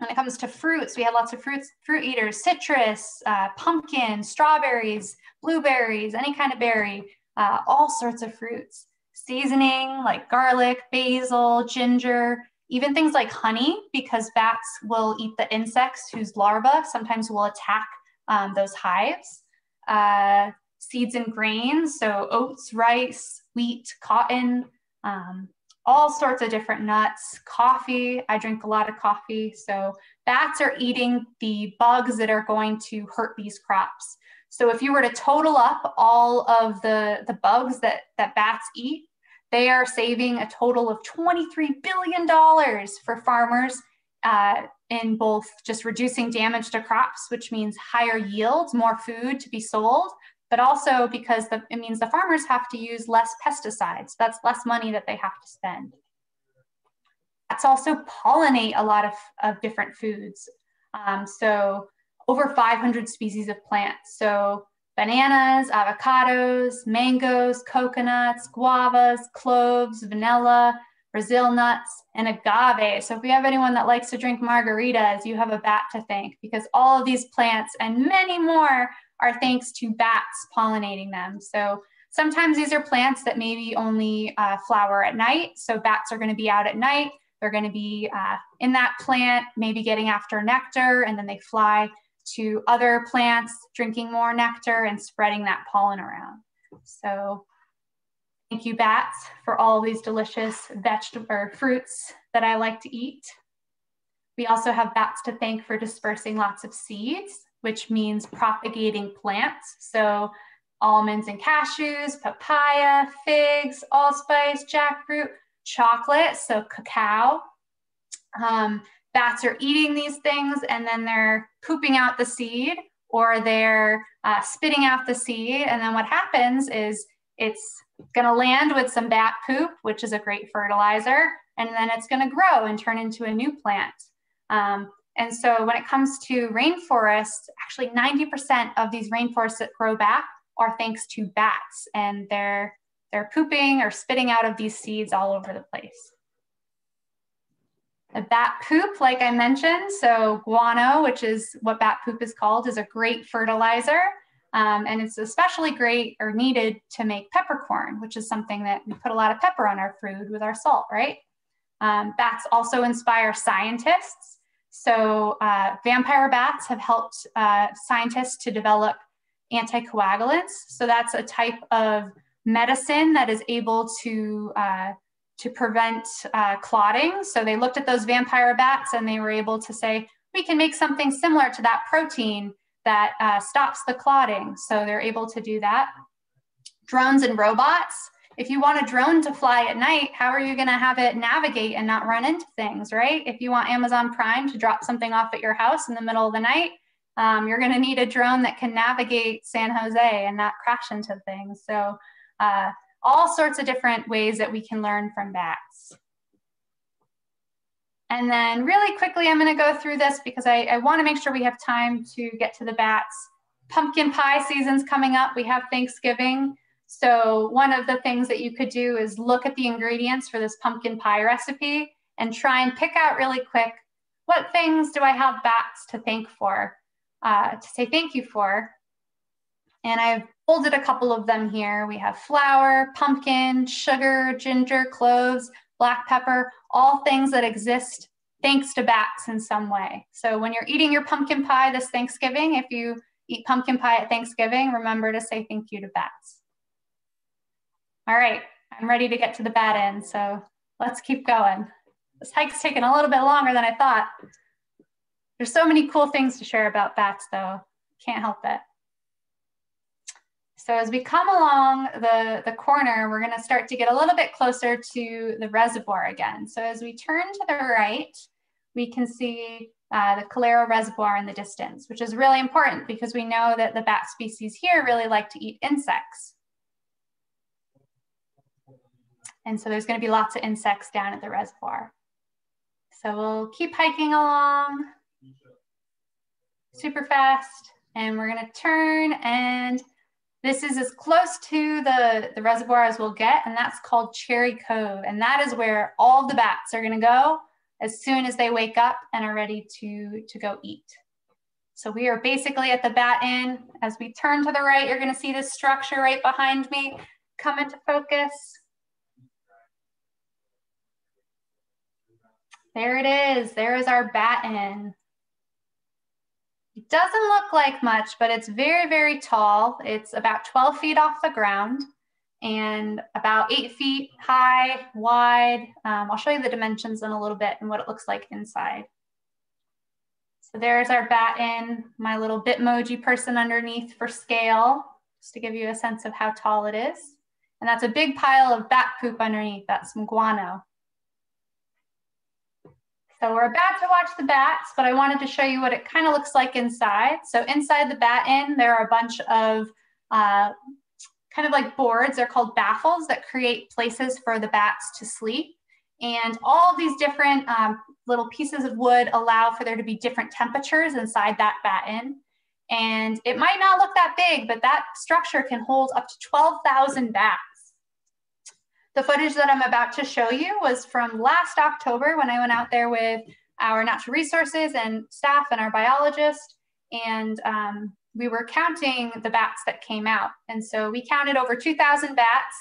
When it comes to fruits, we have lots of fruits, fruit eaters, citrus, uh, pumpkin, strawberries, blueberries, any kind of berry, uh, all sorts of fruits. Seasoning like garlic, basil, ginger, even things like honey, because bats will eat the insects whose larvae sometimes will attack um, those hives. Uh, seeds and grains, so oats, rice, wheat, cotton, um, all sorts of different nuts, coffee. I drink a lot of coffee. So bats are eating the bugs that are going to hurt these crops. So if you were to total up all of the, the bugs that, that bats eat, they are saving a total of twenty-three billion dollars for farmers uh, in both just reducing damage to crops, which means higher yields, more food to be sold, but also because the, it means the farmers have to use less pesticides. That's less money that they have to spend. Bats also pollinate a lot of, of different foods. Um, so over five hundred species of plants. So bananas, avocados, mangoes, coconuts, guavas, cloves, vanilla, Brazil nuts, and agave. So if we have anyone that likes to drink margaritas, you have a bat to thank, because all of these plants and many more are thanks to bats pollinating them. So sometimes these are plants that maybe only uh, flower at night. So bats are gonna be out at night. They're gonna be uh, in that plant, maybe getting after nectar, and then they fly to other plants, drinking more nectar and spreading that pollen around. So thank you, bats, for all these delicious vegetable or fruits that I like to eat. We also have bats to thank for dispersing lots of seeds, which means propagating plants. So almonds and cashews, papaya, figs, allspice, jackfruit, chocolate, so cacao. Um, Bats are eating these things and then they're pooping out the seed, or they're uh, spitting out the seed. And then what happens is it's gonna land with some bat poop, which is a great fertilizer, and then it's gonna grow and turn into a new plant. Um, and so when it comes to rainforests, actually ninety percent of these rainforests that grow back are thanks to bats, and they're, they're pooping or spitting out of these seeds all over the place. The bat poop, like I mentioned, so guano, which is what bat poop is called, is a great fertilizer. Um, and it's especially great or needed to make peppercorn, which is something that we put a lot of pepper on our food with our salt, right? Um, bats also inspire scientists. So uh, vampire bats have helped uh, scientists to develop anticoagulants. So that's a type of medicine that is able to, uh, to prevent uh, clotting. So they looked at those vampire bats and they were able to say, we can make something similar to that protein that uh, stops the clotting. So they're able to do that. Drones and robots. If you want a drone to fly at night, how are you gonna have it navigate and not run into things, right? If you want Amazon Prime to drop something off at your house in the middle of the night, um, you're gonna need a drone that can navigate San Jose and not crash into things. So uh, all sorts of different ways that we can learn from bats. And then really quickly, I'm gonna go through this because I, I wanna make sure we have time to get to the bats. Pumpkin pie season's coming up, we have Thanksgiving. So one of the things that you could do is look at the ingredients for this pumpkin pie recipe and try and pick out really quick, what things do I have bats to thank for, uh, to say thank you for? And I've folded a couple of them here. We have flour, pumpkin, sugar, ginger, cloves, black pepper, all things that exist thanks to bats in some way. So when you're eating your pumpkin pie this Thanksgiving, if you eat pumpkin pie at Thanksgiving, remember to say thank you to bats. All right, I'm ready to get to the bat end, so let's keep going. This hike's taken a little bit longer than I thought. There's so many cool things to share about bats though, can't help it. So as we come along the, the corner, we're gonna start to get a little bit closer to the reservoir again. So as we turn to the right, we can see uh, the Calera Reservoir in the distance, which is really important because we know that the bat species here really like to eat insects. And so there's going to be lots of insects down at the reservoir. So we'll keep hiking along super fast. And we're going to turn, and this is as close to the, the reservoir as we'll get. And that's called Cherry Cove. And that is where all the bats are going to go as soon as they wake up and are ready to, to go eat. So we are basically at the bat inn. As we turn to the right, you're going to see this structure right behind me come into focus. There it is, there is our bat inn. It doesn't look like much, but it's very, very tall. It's about twelve feet off the ground and about eight feet high, wide. Um, I'll show you the dimensions in a little bit and what it looks like inside. So there's our bat inn, my little Bitmoji person underneath for scale, just to give you a sense of how tall it is. And that's a big pile of bat poop underneath, that's some guano. So we're about to watch the bats, but I wanted to show you what it kind of looks like inside. So inside the bat inn, there are a bunch of uh, kind of like boards. They're called baffles that create places for the bats to sleep. And all these different um, little pieces of wood allow for there to be different temperatures inside that bat inn. And it might not look that big, but that structure can hold up to twelve thousand bats. The footage that I'm about to show you was from last October when I went out there with our natural resources and staff and our biologist, and um, we were counting the bats that came out. And so we counted over two thousand bats.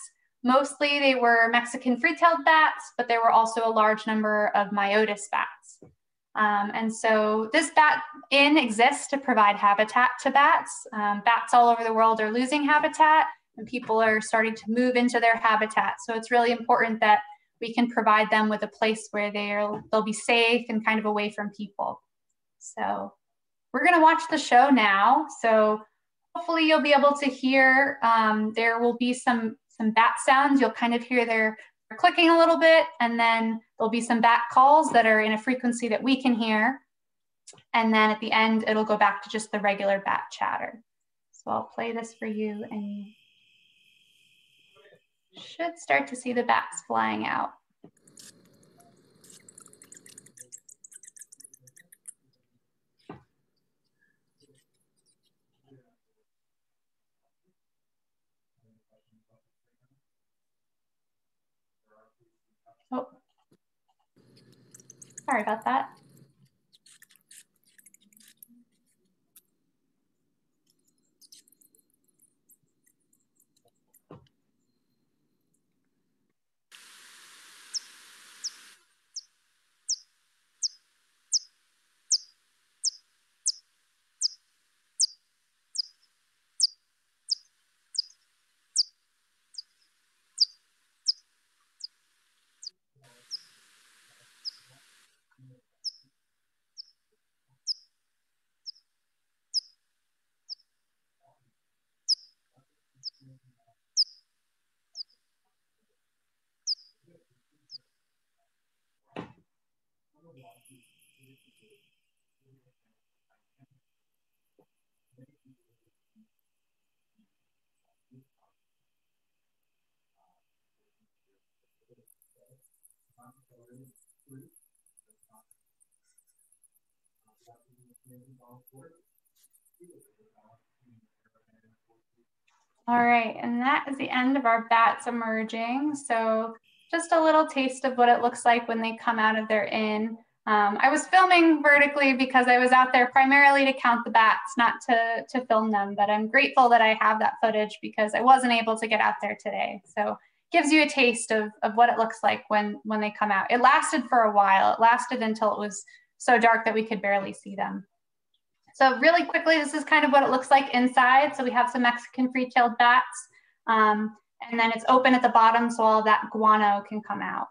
Mostly they were Mexican free-tailed bats, but there were also a large number of myotis bats. Um, and so this bat inn exists to provide habitat to bats. Um, bats all over the world are losing habitat, and people are starting to move into their habitat. So it's really important that we can provide them with a place where they'll they'll be safe and kind of away from people. So we're gonna watch the show now. So hopefully you'll be able to hear, um, there will be some, some bat sounds. You'll kind of hear their clicking a little bit, and then there'll be some bat calls that are in a frequency that we can hear. And then at the end, it'll go back to just the regular bat chatter. So I'll play this for you, and should start to see the bats flying out. Oh, sorry about that. All right, and that is the end of our bats emerging. So just a little taste of what it looks like when they come out of their inn. Um, I was filming vertically because I was out there primarily to count the bats, not to, to film them, but I'm grateful that I have that footage because I wasn't able to get out there today. So gives you a taste of, of what it looks like when, when they come out. It lasted for a while. It lasted until it was so dark that we could barely see them. So really quickly, this is kind of what it looks like inside. So we have some Mexican free-tailed bats, um, and then it's open at the bottom so all that guano can come out.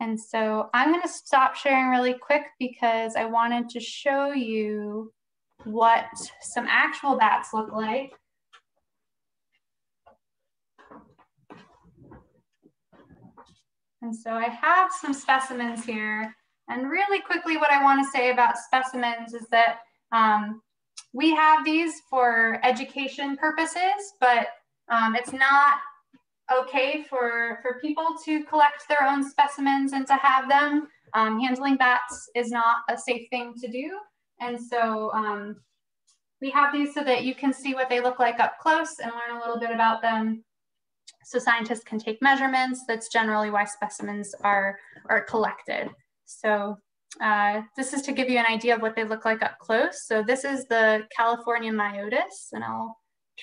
And so I'm gonna stop sharing really quick because I wanted to show you what some actual bats look like. And so I have some specimens here. And really quickly, what I wanna say about specimens is that Um, we have these for education purposes, but um, it's not okay for, for people to collect their own specimens and to have them. Um, handling bats is not a safe thing to do. And so um, we have these so that you can see what they look like up close and learn a little bit about them. So scientists can take measurements. That's generally why specimens are, are collected. So Uh, this is to give you an idea of what they look like up close. So this is the California myotis, and I'll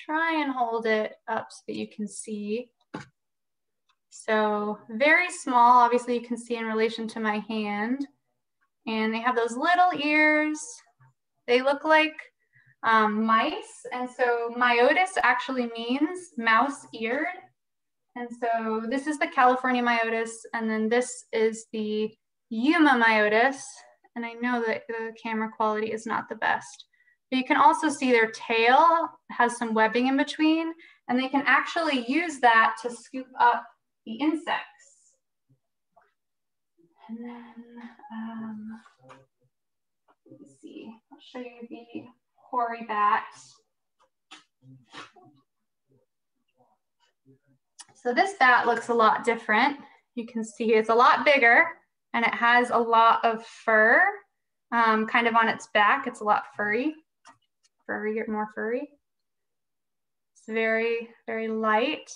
try and hold it up so that you can see. So very small, obviously you can see in relation to my hand. And they have those little ears. They look like um, mice. And so myotis actually means mouse-eared. And so this is the California myotis, and then this is the Yuma myotis, and I know that the camera quality is not the best, but you can also see their tail has some webbing in between, and they can actually use that to scoop up the insects. And then, um, let me see, I'll show you the hoary bat. So this bat looks a lot different. You can see it's a lot bigger. And it has a lot of fur um, kind of on its back. It's a lot furry, furry, more furry. It's very, very light.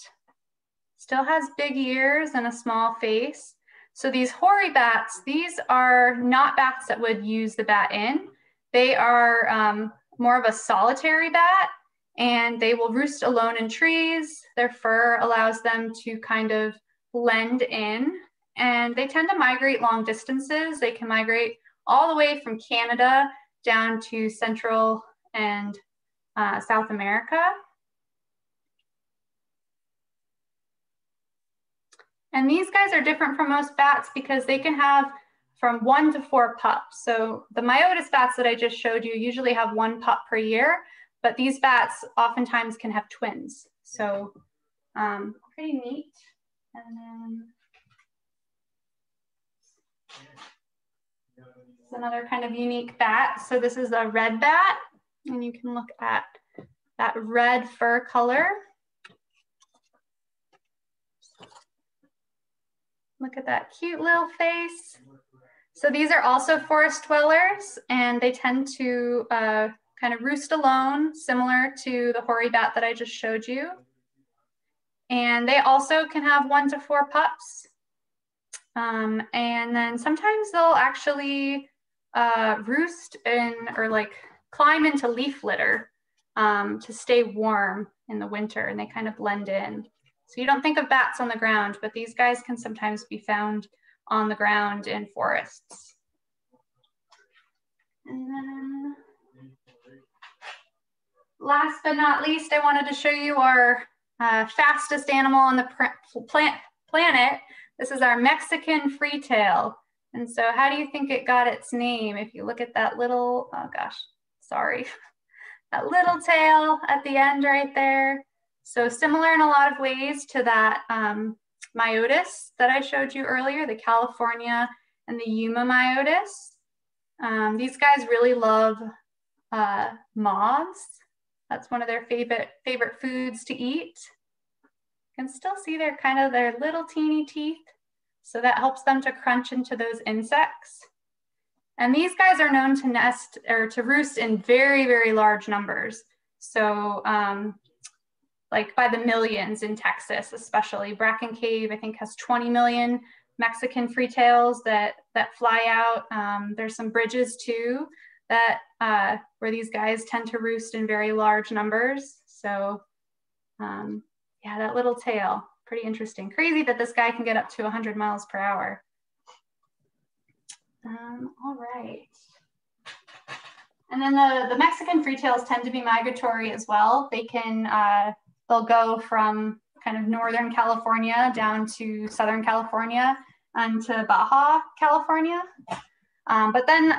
Still has big ears and a small face. So these hoary bats, these are not bats that would use the bat in. They are um, more of a solitary bat, and they will roost alone in trees. Their fur allows them to kind of blend in. And they tend to migrate long distances. They can migrate all the way from Canada down to Central and uh, South America. And these guys are different from most bats because they can have from one to four pups. So the myotis bats that I just showed you usually have one pup per year, but these bats oftentimes can have twins. So um, pretty neat. And then it's another kind of unique bat. So this is a red bat, and you can look at that red fur color. Look at that cute little face. So these are also forest dwellers, and they tend to uh, kind of roost alone, similar to the hoary bat that I just showed you. And they also can have one to four pups. Um, and then sometimes they'll actually uh, roost in or like climb into leaf litter um, to stay warm in the winter, and they kind of blend in. So you don't think of bats on the ground, but these guys can sometimes be found on the ground in forests. And then last but not least, I wanted to show you our uh, fastest animal on the plant planet. This is our Mexican free-tail. And so how do you think it got its name? If you look at that little, oh gosh, sorry. That little tail at the end right there. So similar in a lot of ways to that um, myotis that I showed you earlier, the California and the Yuma myotis. Um, these guys really love uh, moths. That's one of their favorite, favorite foods to eat. You can still see their kind of their little teeny teeth. So that helps them to crunch into those insects. And these guys are known to nest or to roost in very, very large numbers. So um, like by the millions in Texas, especially. Bracken Cave, I think, has twenty million Mexican free-tails that, that fly out. Um, there's some bridges too that uh, where these guys tend to roost in very large numbers. So um, yeah, that little tail, pretty interesting. Crazy that this guy can get up to one hundred miles per hour. Um, all right. And then the, the Mexican free-tails tend to be migratory as well. They can, uh, they'll go from kind of Northern California down to Southern California and to Baja California. Um, but then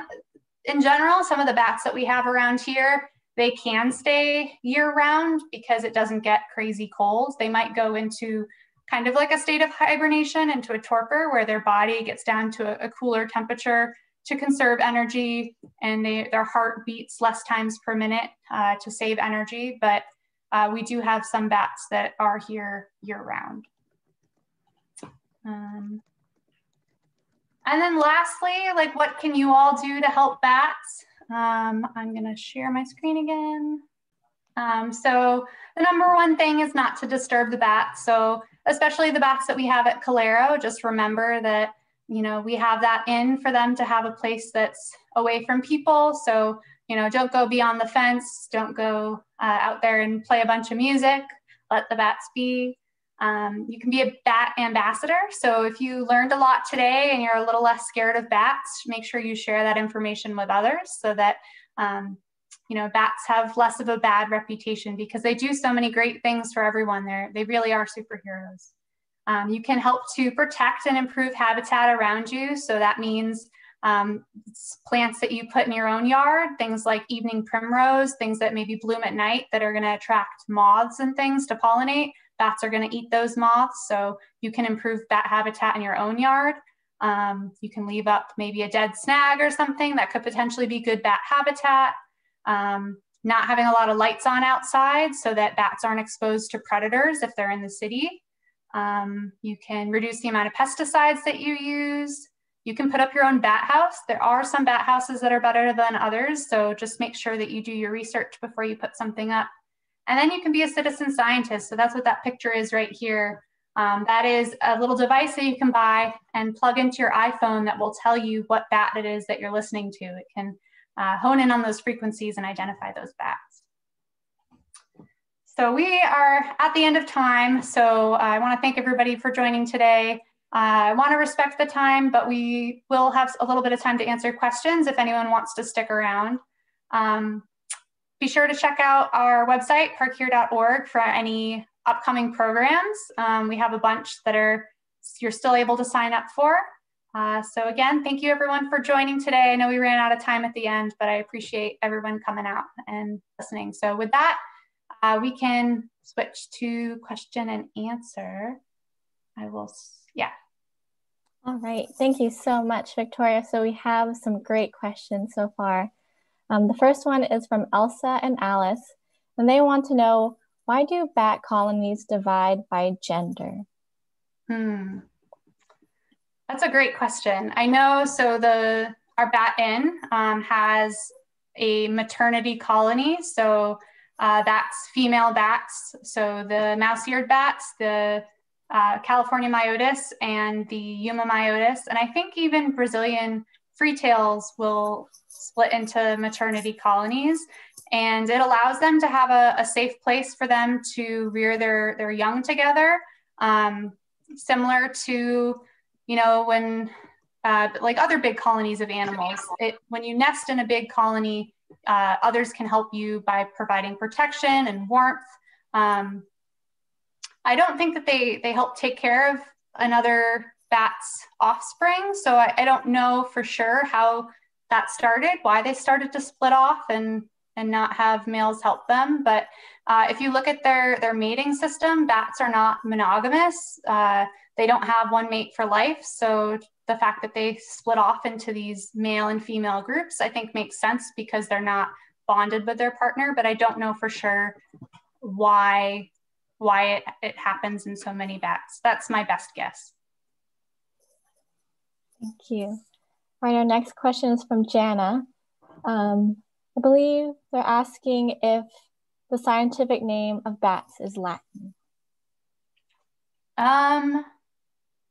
in general, some of the bats that we have around here, they can stay year round because it doesn't get crazy cold. They might go into kind of like a state of hibernation, into a torpor where their body gets down to a, a cooler temperature to conserve energy, and they, their heart beats less times per minute uh, to save energy. But uh, we do have some bats that are here year round. Um, and then lastly, like what can you all do to help bats? Um, I'm gonna share my screen again. Um, so the number one thing is not to disturb the bats. So especially the bats that we have at Calero, just remember that you know, we have that in for them to have a place that's away from people. So, you know, don't go beyond the fence. Don't go uh, out there and play a bunch of music. Let the bats be. Um, you can be a bat ambassador. So if you learned a lot today and you're a little less scared of bats, make sure you share that information with others so that, um, you know, bats have less of a bad reputation because they do so many great things for everyone. They're, they really are superheroes. Um, you can help to protect and improve habitat around you. So that means um, plants that you put in your own yard, things like evening primrose, things that maybe bloom at night that are going to attract moths and things to pollinate. Bats are going to eat those moths. So you can improve bat habitat in your own yard. Um, you can leave up maybe a dead snag or something that could potentially be good bat habitat. Um, not having a lot of lights on outside so that bats aren't exposed to predators if they're in the city. Um, you can reduce the amount of pesticides that you use. You can put up your own bat house. There are some bat houses that are better than others. So just make sure that you do your research before you put something up. And then you can be a citizen scientist. So that's what that picture is right here. Um, that is a little device that you can buy and plug into your iPhone that will tell you what bat it is that you're listening to. It can uh, hone in on those frequencies and identify those bats. So we are at the end of time. So I want to thank everybody for joining today. Uh, I want to respect the time, but we will have a little bit of time to answer questions if anyone wants to stick around. Um, be sure to check out our website, park here dot org, for any upcoming programs. Um, we have a bunch that are you're still able to sign up for. Uh, so again, thank you everyone for joining today. I know we ran out of time at the end, but I appreciate everyone coming out and listening. So with that, Uh, we can switch to question and answer. I will, yeah. All right, thank you so much, Victoria. So we have some great questions so far. Um, the first one is from Elsa and Alice, and they want to know, why do bat colonies divide by gender? Hmm, that's a great question. I know, so the our bat inn um, has a maternity colony, so Uh, that's female bats, so the mouse-eared bats, the uh, California myotis, and the Yuma myotis, and I think even Brazilian free-tails will split into maternity colonies, and it allows them to have a, a safe place for them to rear their, their young together, um, similar to, you know, when, uh, like other big colonies of animals. It, when you nest in a big colony, Uh, others can help you by providing protection and warmth. Um, I don't think that they, they help take care of another bat's offspring. So I, I don't know for sure how that started, why they started to split off and, and not have males help them. But uh, if you look at their, their mating system, bats are not monogamous. Uh, they don't have one mate for life. So the fact that they split off into these male and female groups, I think makes sense because they're not bonded with their partner, but I don't know for sure why, why it, it happens in so many bats. That's my best guess. Thank you. All right, our next question is from Jana. Um, I believe they're asking if the scientific name of bats is Latin. Um,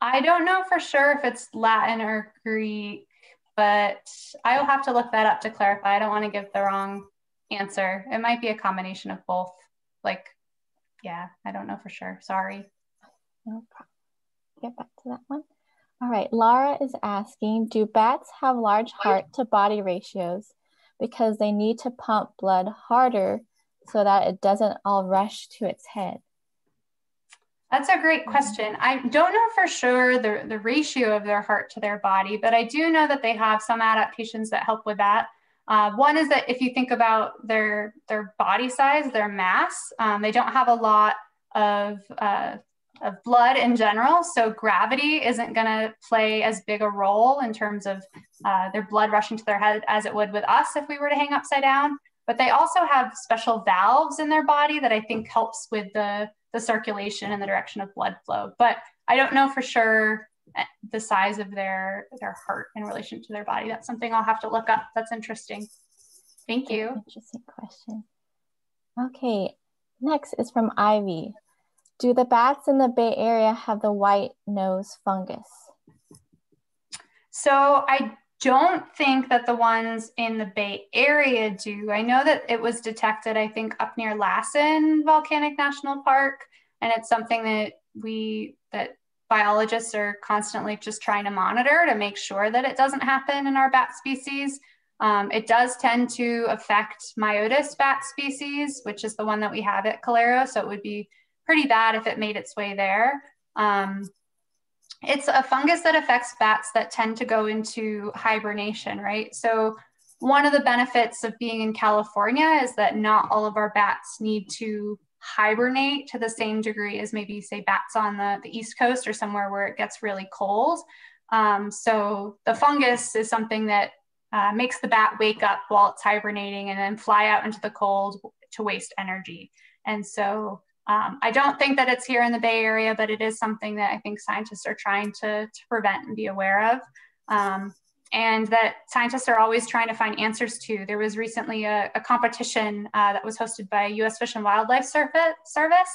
I don't know for sure if it's Latin or Greek, but I'll have to look that up to clarify. I don't want to give the wrong answer. It might be a combination of both. Like, yeah, I don't know for sure. Sorry. No problem. Get back to that one. All right, Laura is asking, do bats have large heart to body ratios because they need to pump blood harder so that it doesn't all rush to its head? That's a great question. I don't know for sure the, the ratio of their heart to their body, but I do know that they have some adaptations that help with that. Uh, one is that if you think about their, their body size, their mass, um, they don't have a lot of, uh, of blood in general. So gravity isn't gonna play as big a role in terms of uh, their blood rushing to their head as it would with us if we were to hang upside down. But they also have special valves in their body that I think helps with the the circulation and the direction of blood flow. But I don't know for sure the size of their, their heart in relation to their body. That's something I'll have to look up. That's interesting. Thank you. Interesting question. Okay, next is from Ivy. Do the bats in the Bay Area have the white nose fungus? So I don't think that the ones in the Bay Area do. I know that it was detected, I think, up near Lassen Volcanic National Park, and it's something that we, that biologists are constantly just trying to monitor to make sure that it doesn't happen in our bat species. Um, it does tend to affect myotis bat species, which is the one that we have at Calero, so it would be pretty bad if it made its way there. Um, It's a fungus that affects bats that tend to go into hibernation, right? So one of the benefits of being in California is that not all of our bats need to hibernate to the same degree as maybe, say, bats on the, the East Coast or somewhere where it gets really cold. Um, so the fungus is something that uh, makes the bat wake up while it's hibernating and then fly out into the cold to waste energy. And so Um, I don't think that it's here in the Bay Area, but it is something that I think scientists are trying to, to prevent and be aware of, um, and that scientists are always trying to find answers to. There was recently a, a competition uh, that was hosted by U S Fish and Wildlife Service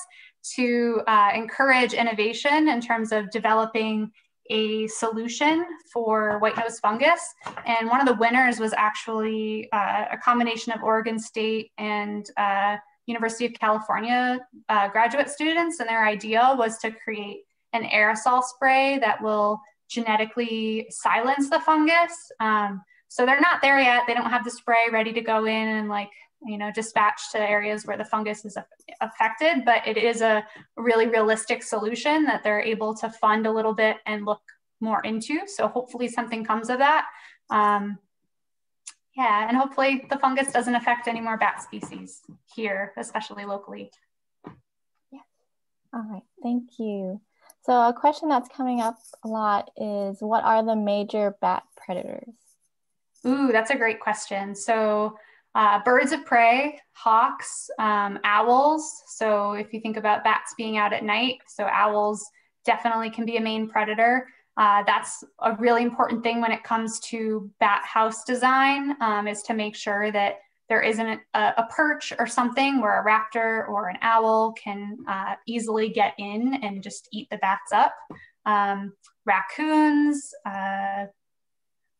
to uh, encourage innovation in terms of developing a solution for white nose fungus. And one of the winners was actually uh, a combination of Oregon State and uh, University of California uh, graduate students, and their idea was to create an aerosol spray that will genetically silence the fungus. Um, so they're not there yet. They don't have the spray ready to go in and like, you know, dispatch to areas where the fungus is affected, but it is a really realistic solution that they're able to fund a little bit and look more into. So hopefully something comes of that. Um, Yeah, and hopefully the fungus doesn't affect any more bat species here, especially locally. Yeah. All right, thank you. So a question that's coming up a lot is, what are the major bat predators? Ooh, that's a great question. So uh, birds of prey, hawks, um, owls. So if you think about bats being out at night, so owls definitely can be a main predator. Uh, that's a really important thing when it comes to bat house design, um, is to make sure that there isn't a, a perch or something where a raptor or an owl can uh, easily get in and just eat the bats up. Um, raccoons, uh,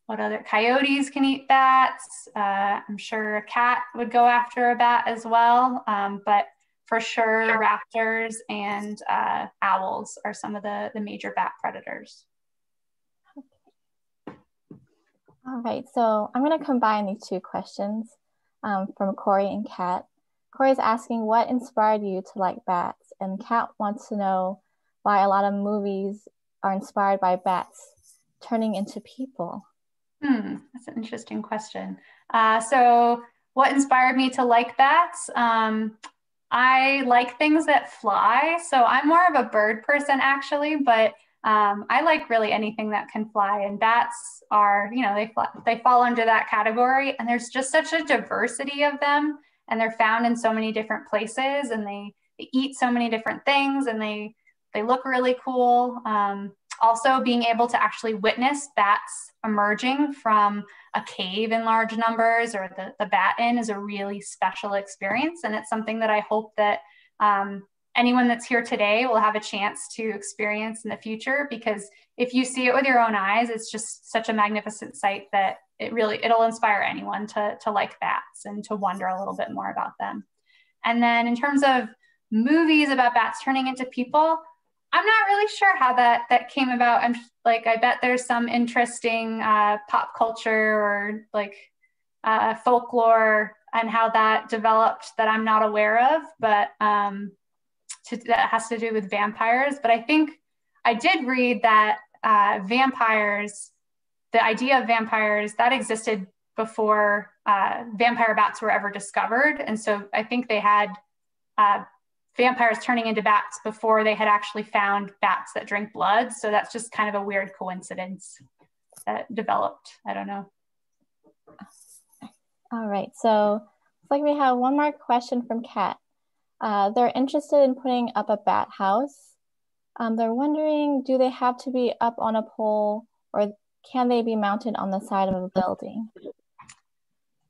what other, coyotes can eat bats. Uh, I'm sure a cat would go after a bat as well, um, but for sure raptors and uh, owls are some of the, the major bat predators. All right, so I'm going to combine these two questions um, from Corey and Kat. Corey's asking, what inspired you to like bats? And Kat wants to know why a lot of movies are inspired by bats turning into people. Hmm, that's an interesting question. Uh, so what inspired me to like bats? Um, I like things that fly. So I'm more of a bird person, actually, but Um, I like really anything that can fly, and bats are, you know, they fly, they fall under that category, and there's just such a diversity of them, and they're found in so many different places, and they, they eat so many different things, and they, they look really cool. Um, also being able to actually witness bats emerging from a cave in large numbers or the, the bat inn is a really special experience. And it's something that I hope that um, anyone that's here today will have a chance to experience in the future, because if you see it with your own eyes, it's just such a magnificent sight that it really, it'll inspire anyone to, to like bats and to wonder a little bit more about them. And then in terms of movies about bats turning into people, I'm not really sure how that, that came about. I'm like, I bet there's some interesting uh, pop culture or like uh, folklore and how that developed that I'm not aware of, but um, to, that has to do with vampires. But I think I did read that uh, vampires, the idea of vampires, that existed before uh, vampire bats were ever discovered. And so I think they had uh, vampires turning into bats before they had actually found bats that drink blood. So that's just kind of a weird coincidence that developed. I don't know. All right, so it's like we have one more question from Kat. Uh, they're interested in putting up a bat house. Um, they're wondering, do they have to be up on a pole or can they be mounted on the side of a building?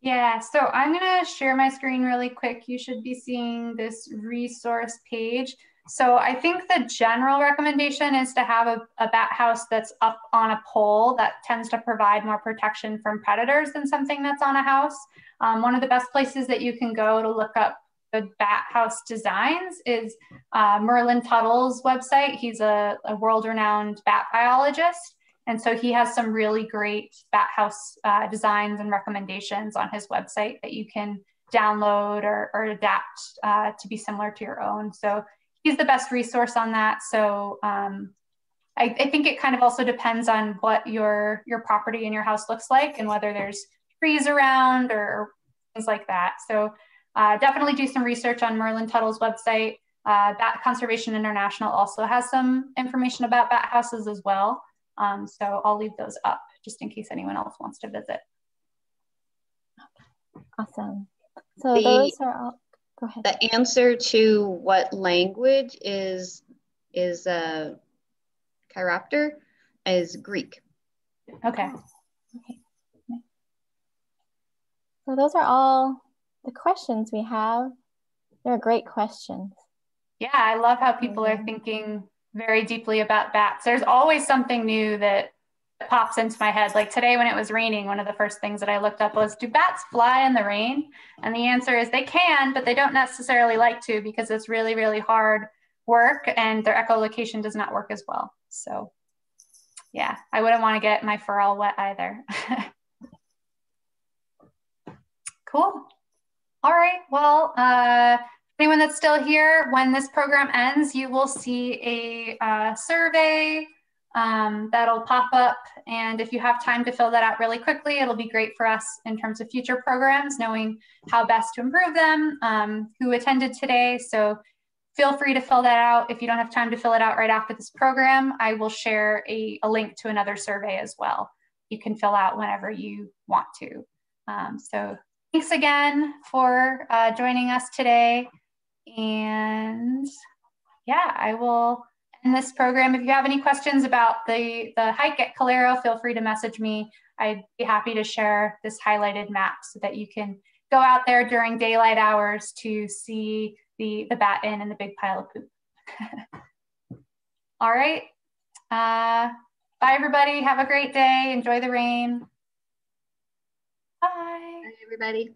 Yeah, so I'm gonna share my screen really quick. You should be seeing this resource page. So I think the general recommendation is to have a, a bat house that's up on a pole. That tends to provide more protection from predators than something that's on a house. Um, one of the best places that you can go to look up the bat house designs is uh, Merlin Tuttle's website. He's a, a world-renowned bat biologist. And so he has some really great bat house uh, designs and recommendations on his website that you can download or, or adapt uh, to be similar to your own. So he's the best resource on that. So um, I, I think it kind of also depends on what your, your property and your house looks like and whether there's trees around or things like that. So uh, definitely do some research on Merlin Tuttle's website. Uh, Bat Conservation International also has some information about bat houses as well. Um, so I'll leave those up just in case anyone else wants to visit. Awesome. So the, those are all, go ahead. The answer to what language is, is uh, chiropter is Greek. Okay. Okay. So those are all the questions we have. They're great questions. Yeah, I love how people are thinking very deeply about bats. There's always something new that pops into my head. Like today when it was raining, one of the first things that I looked up was, do bats fly in the rain? And the answer is they can, but they don't necessarily like to because it's really, really hard work and their echolocation does not work as well. So yeah, I wouldn't want to get my fur all wet either. Cool. All right, well, uh, anyone that's still here, when this program ends, you will see a uh, survey um, that'll pop up. And if you have time to fill that out really quickly, it'll be great for us in terms of future programs, knowing how best to improve them, um, who attended today. So feel free to fill that out. If you don't have time to fill it out right after this program, I will share a, a link to another survey as well. You can fill out whenever you want to. Um, so thanks again for uh, joining us today. And yeah, I will end this program. If you have any questions about the, the hike at Calero, feel free to message me. I'd be happy to share this highlighted map so that you can go out there during daylight hours to see the, the bat inn and the big pile of poop. All right. Uh, bye, everybody. Have a great day. Enjoy the rain. Bye. Bye, everybody.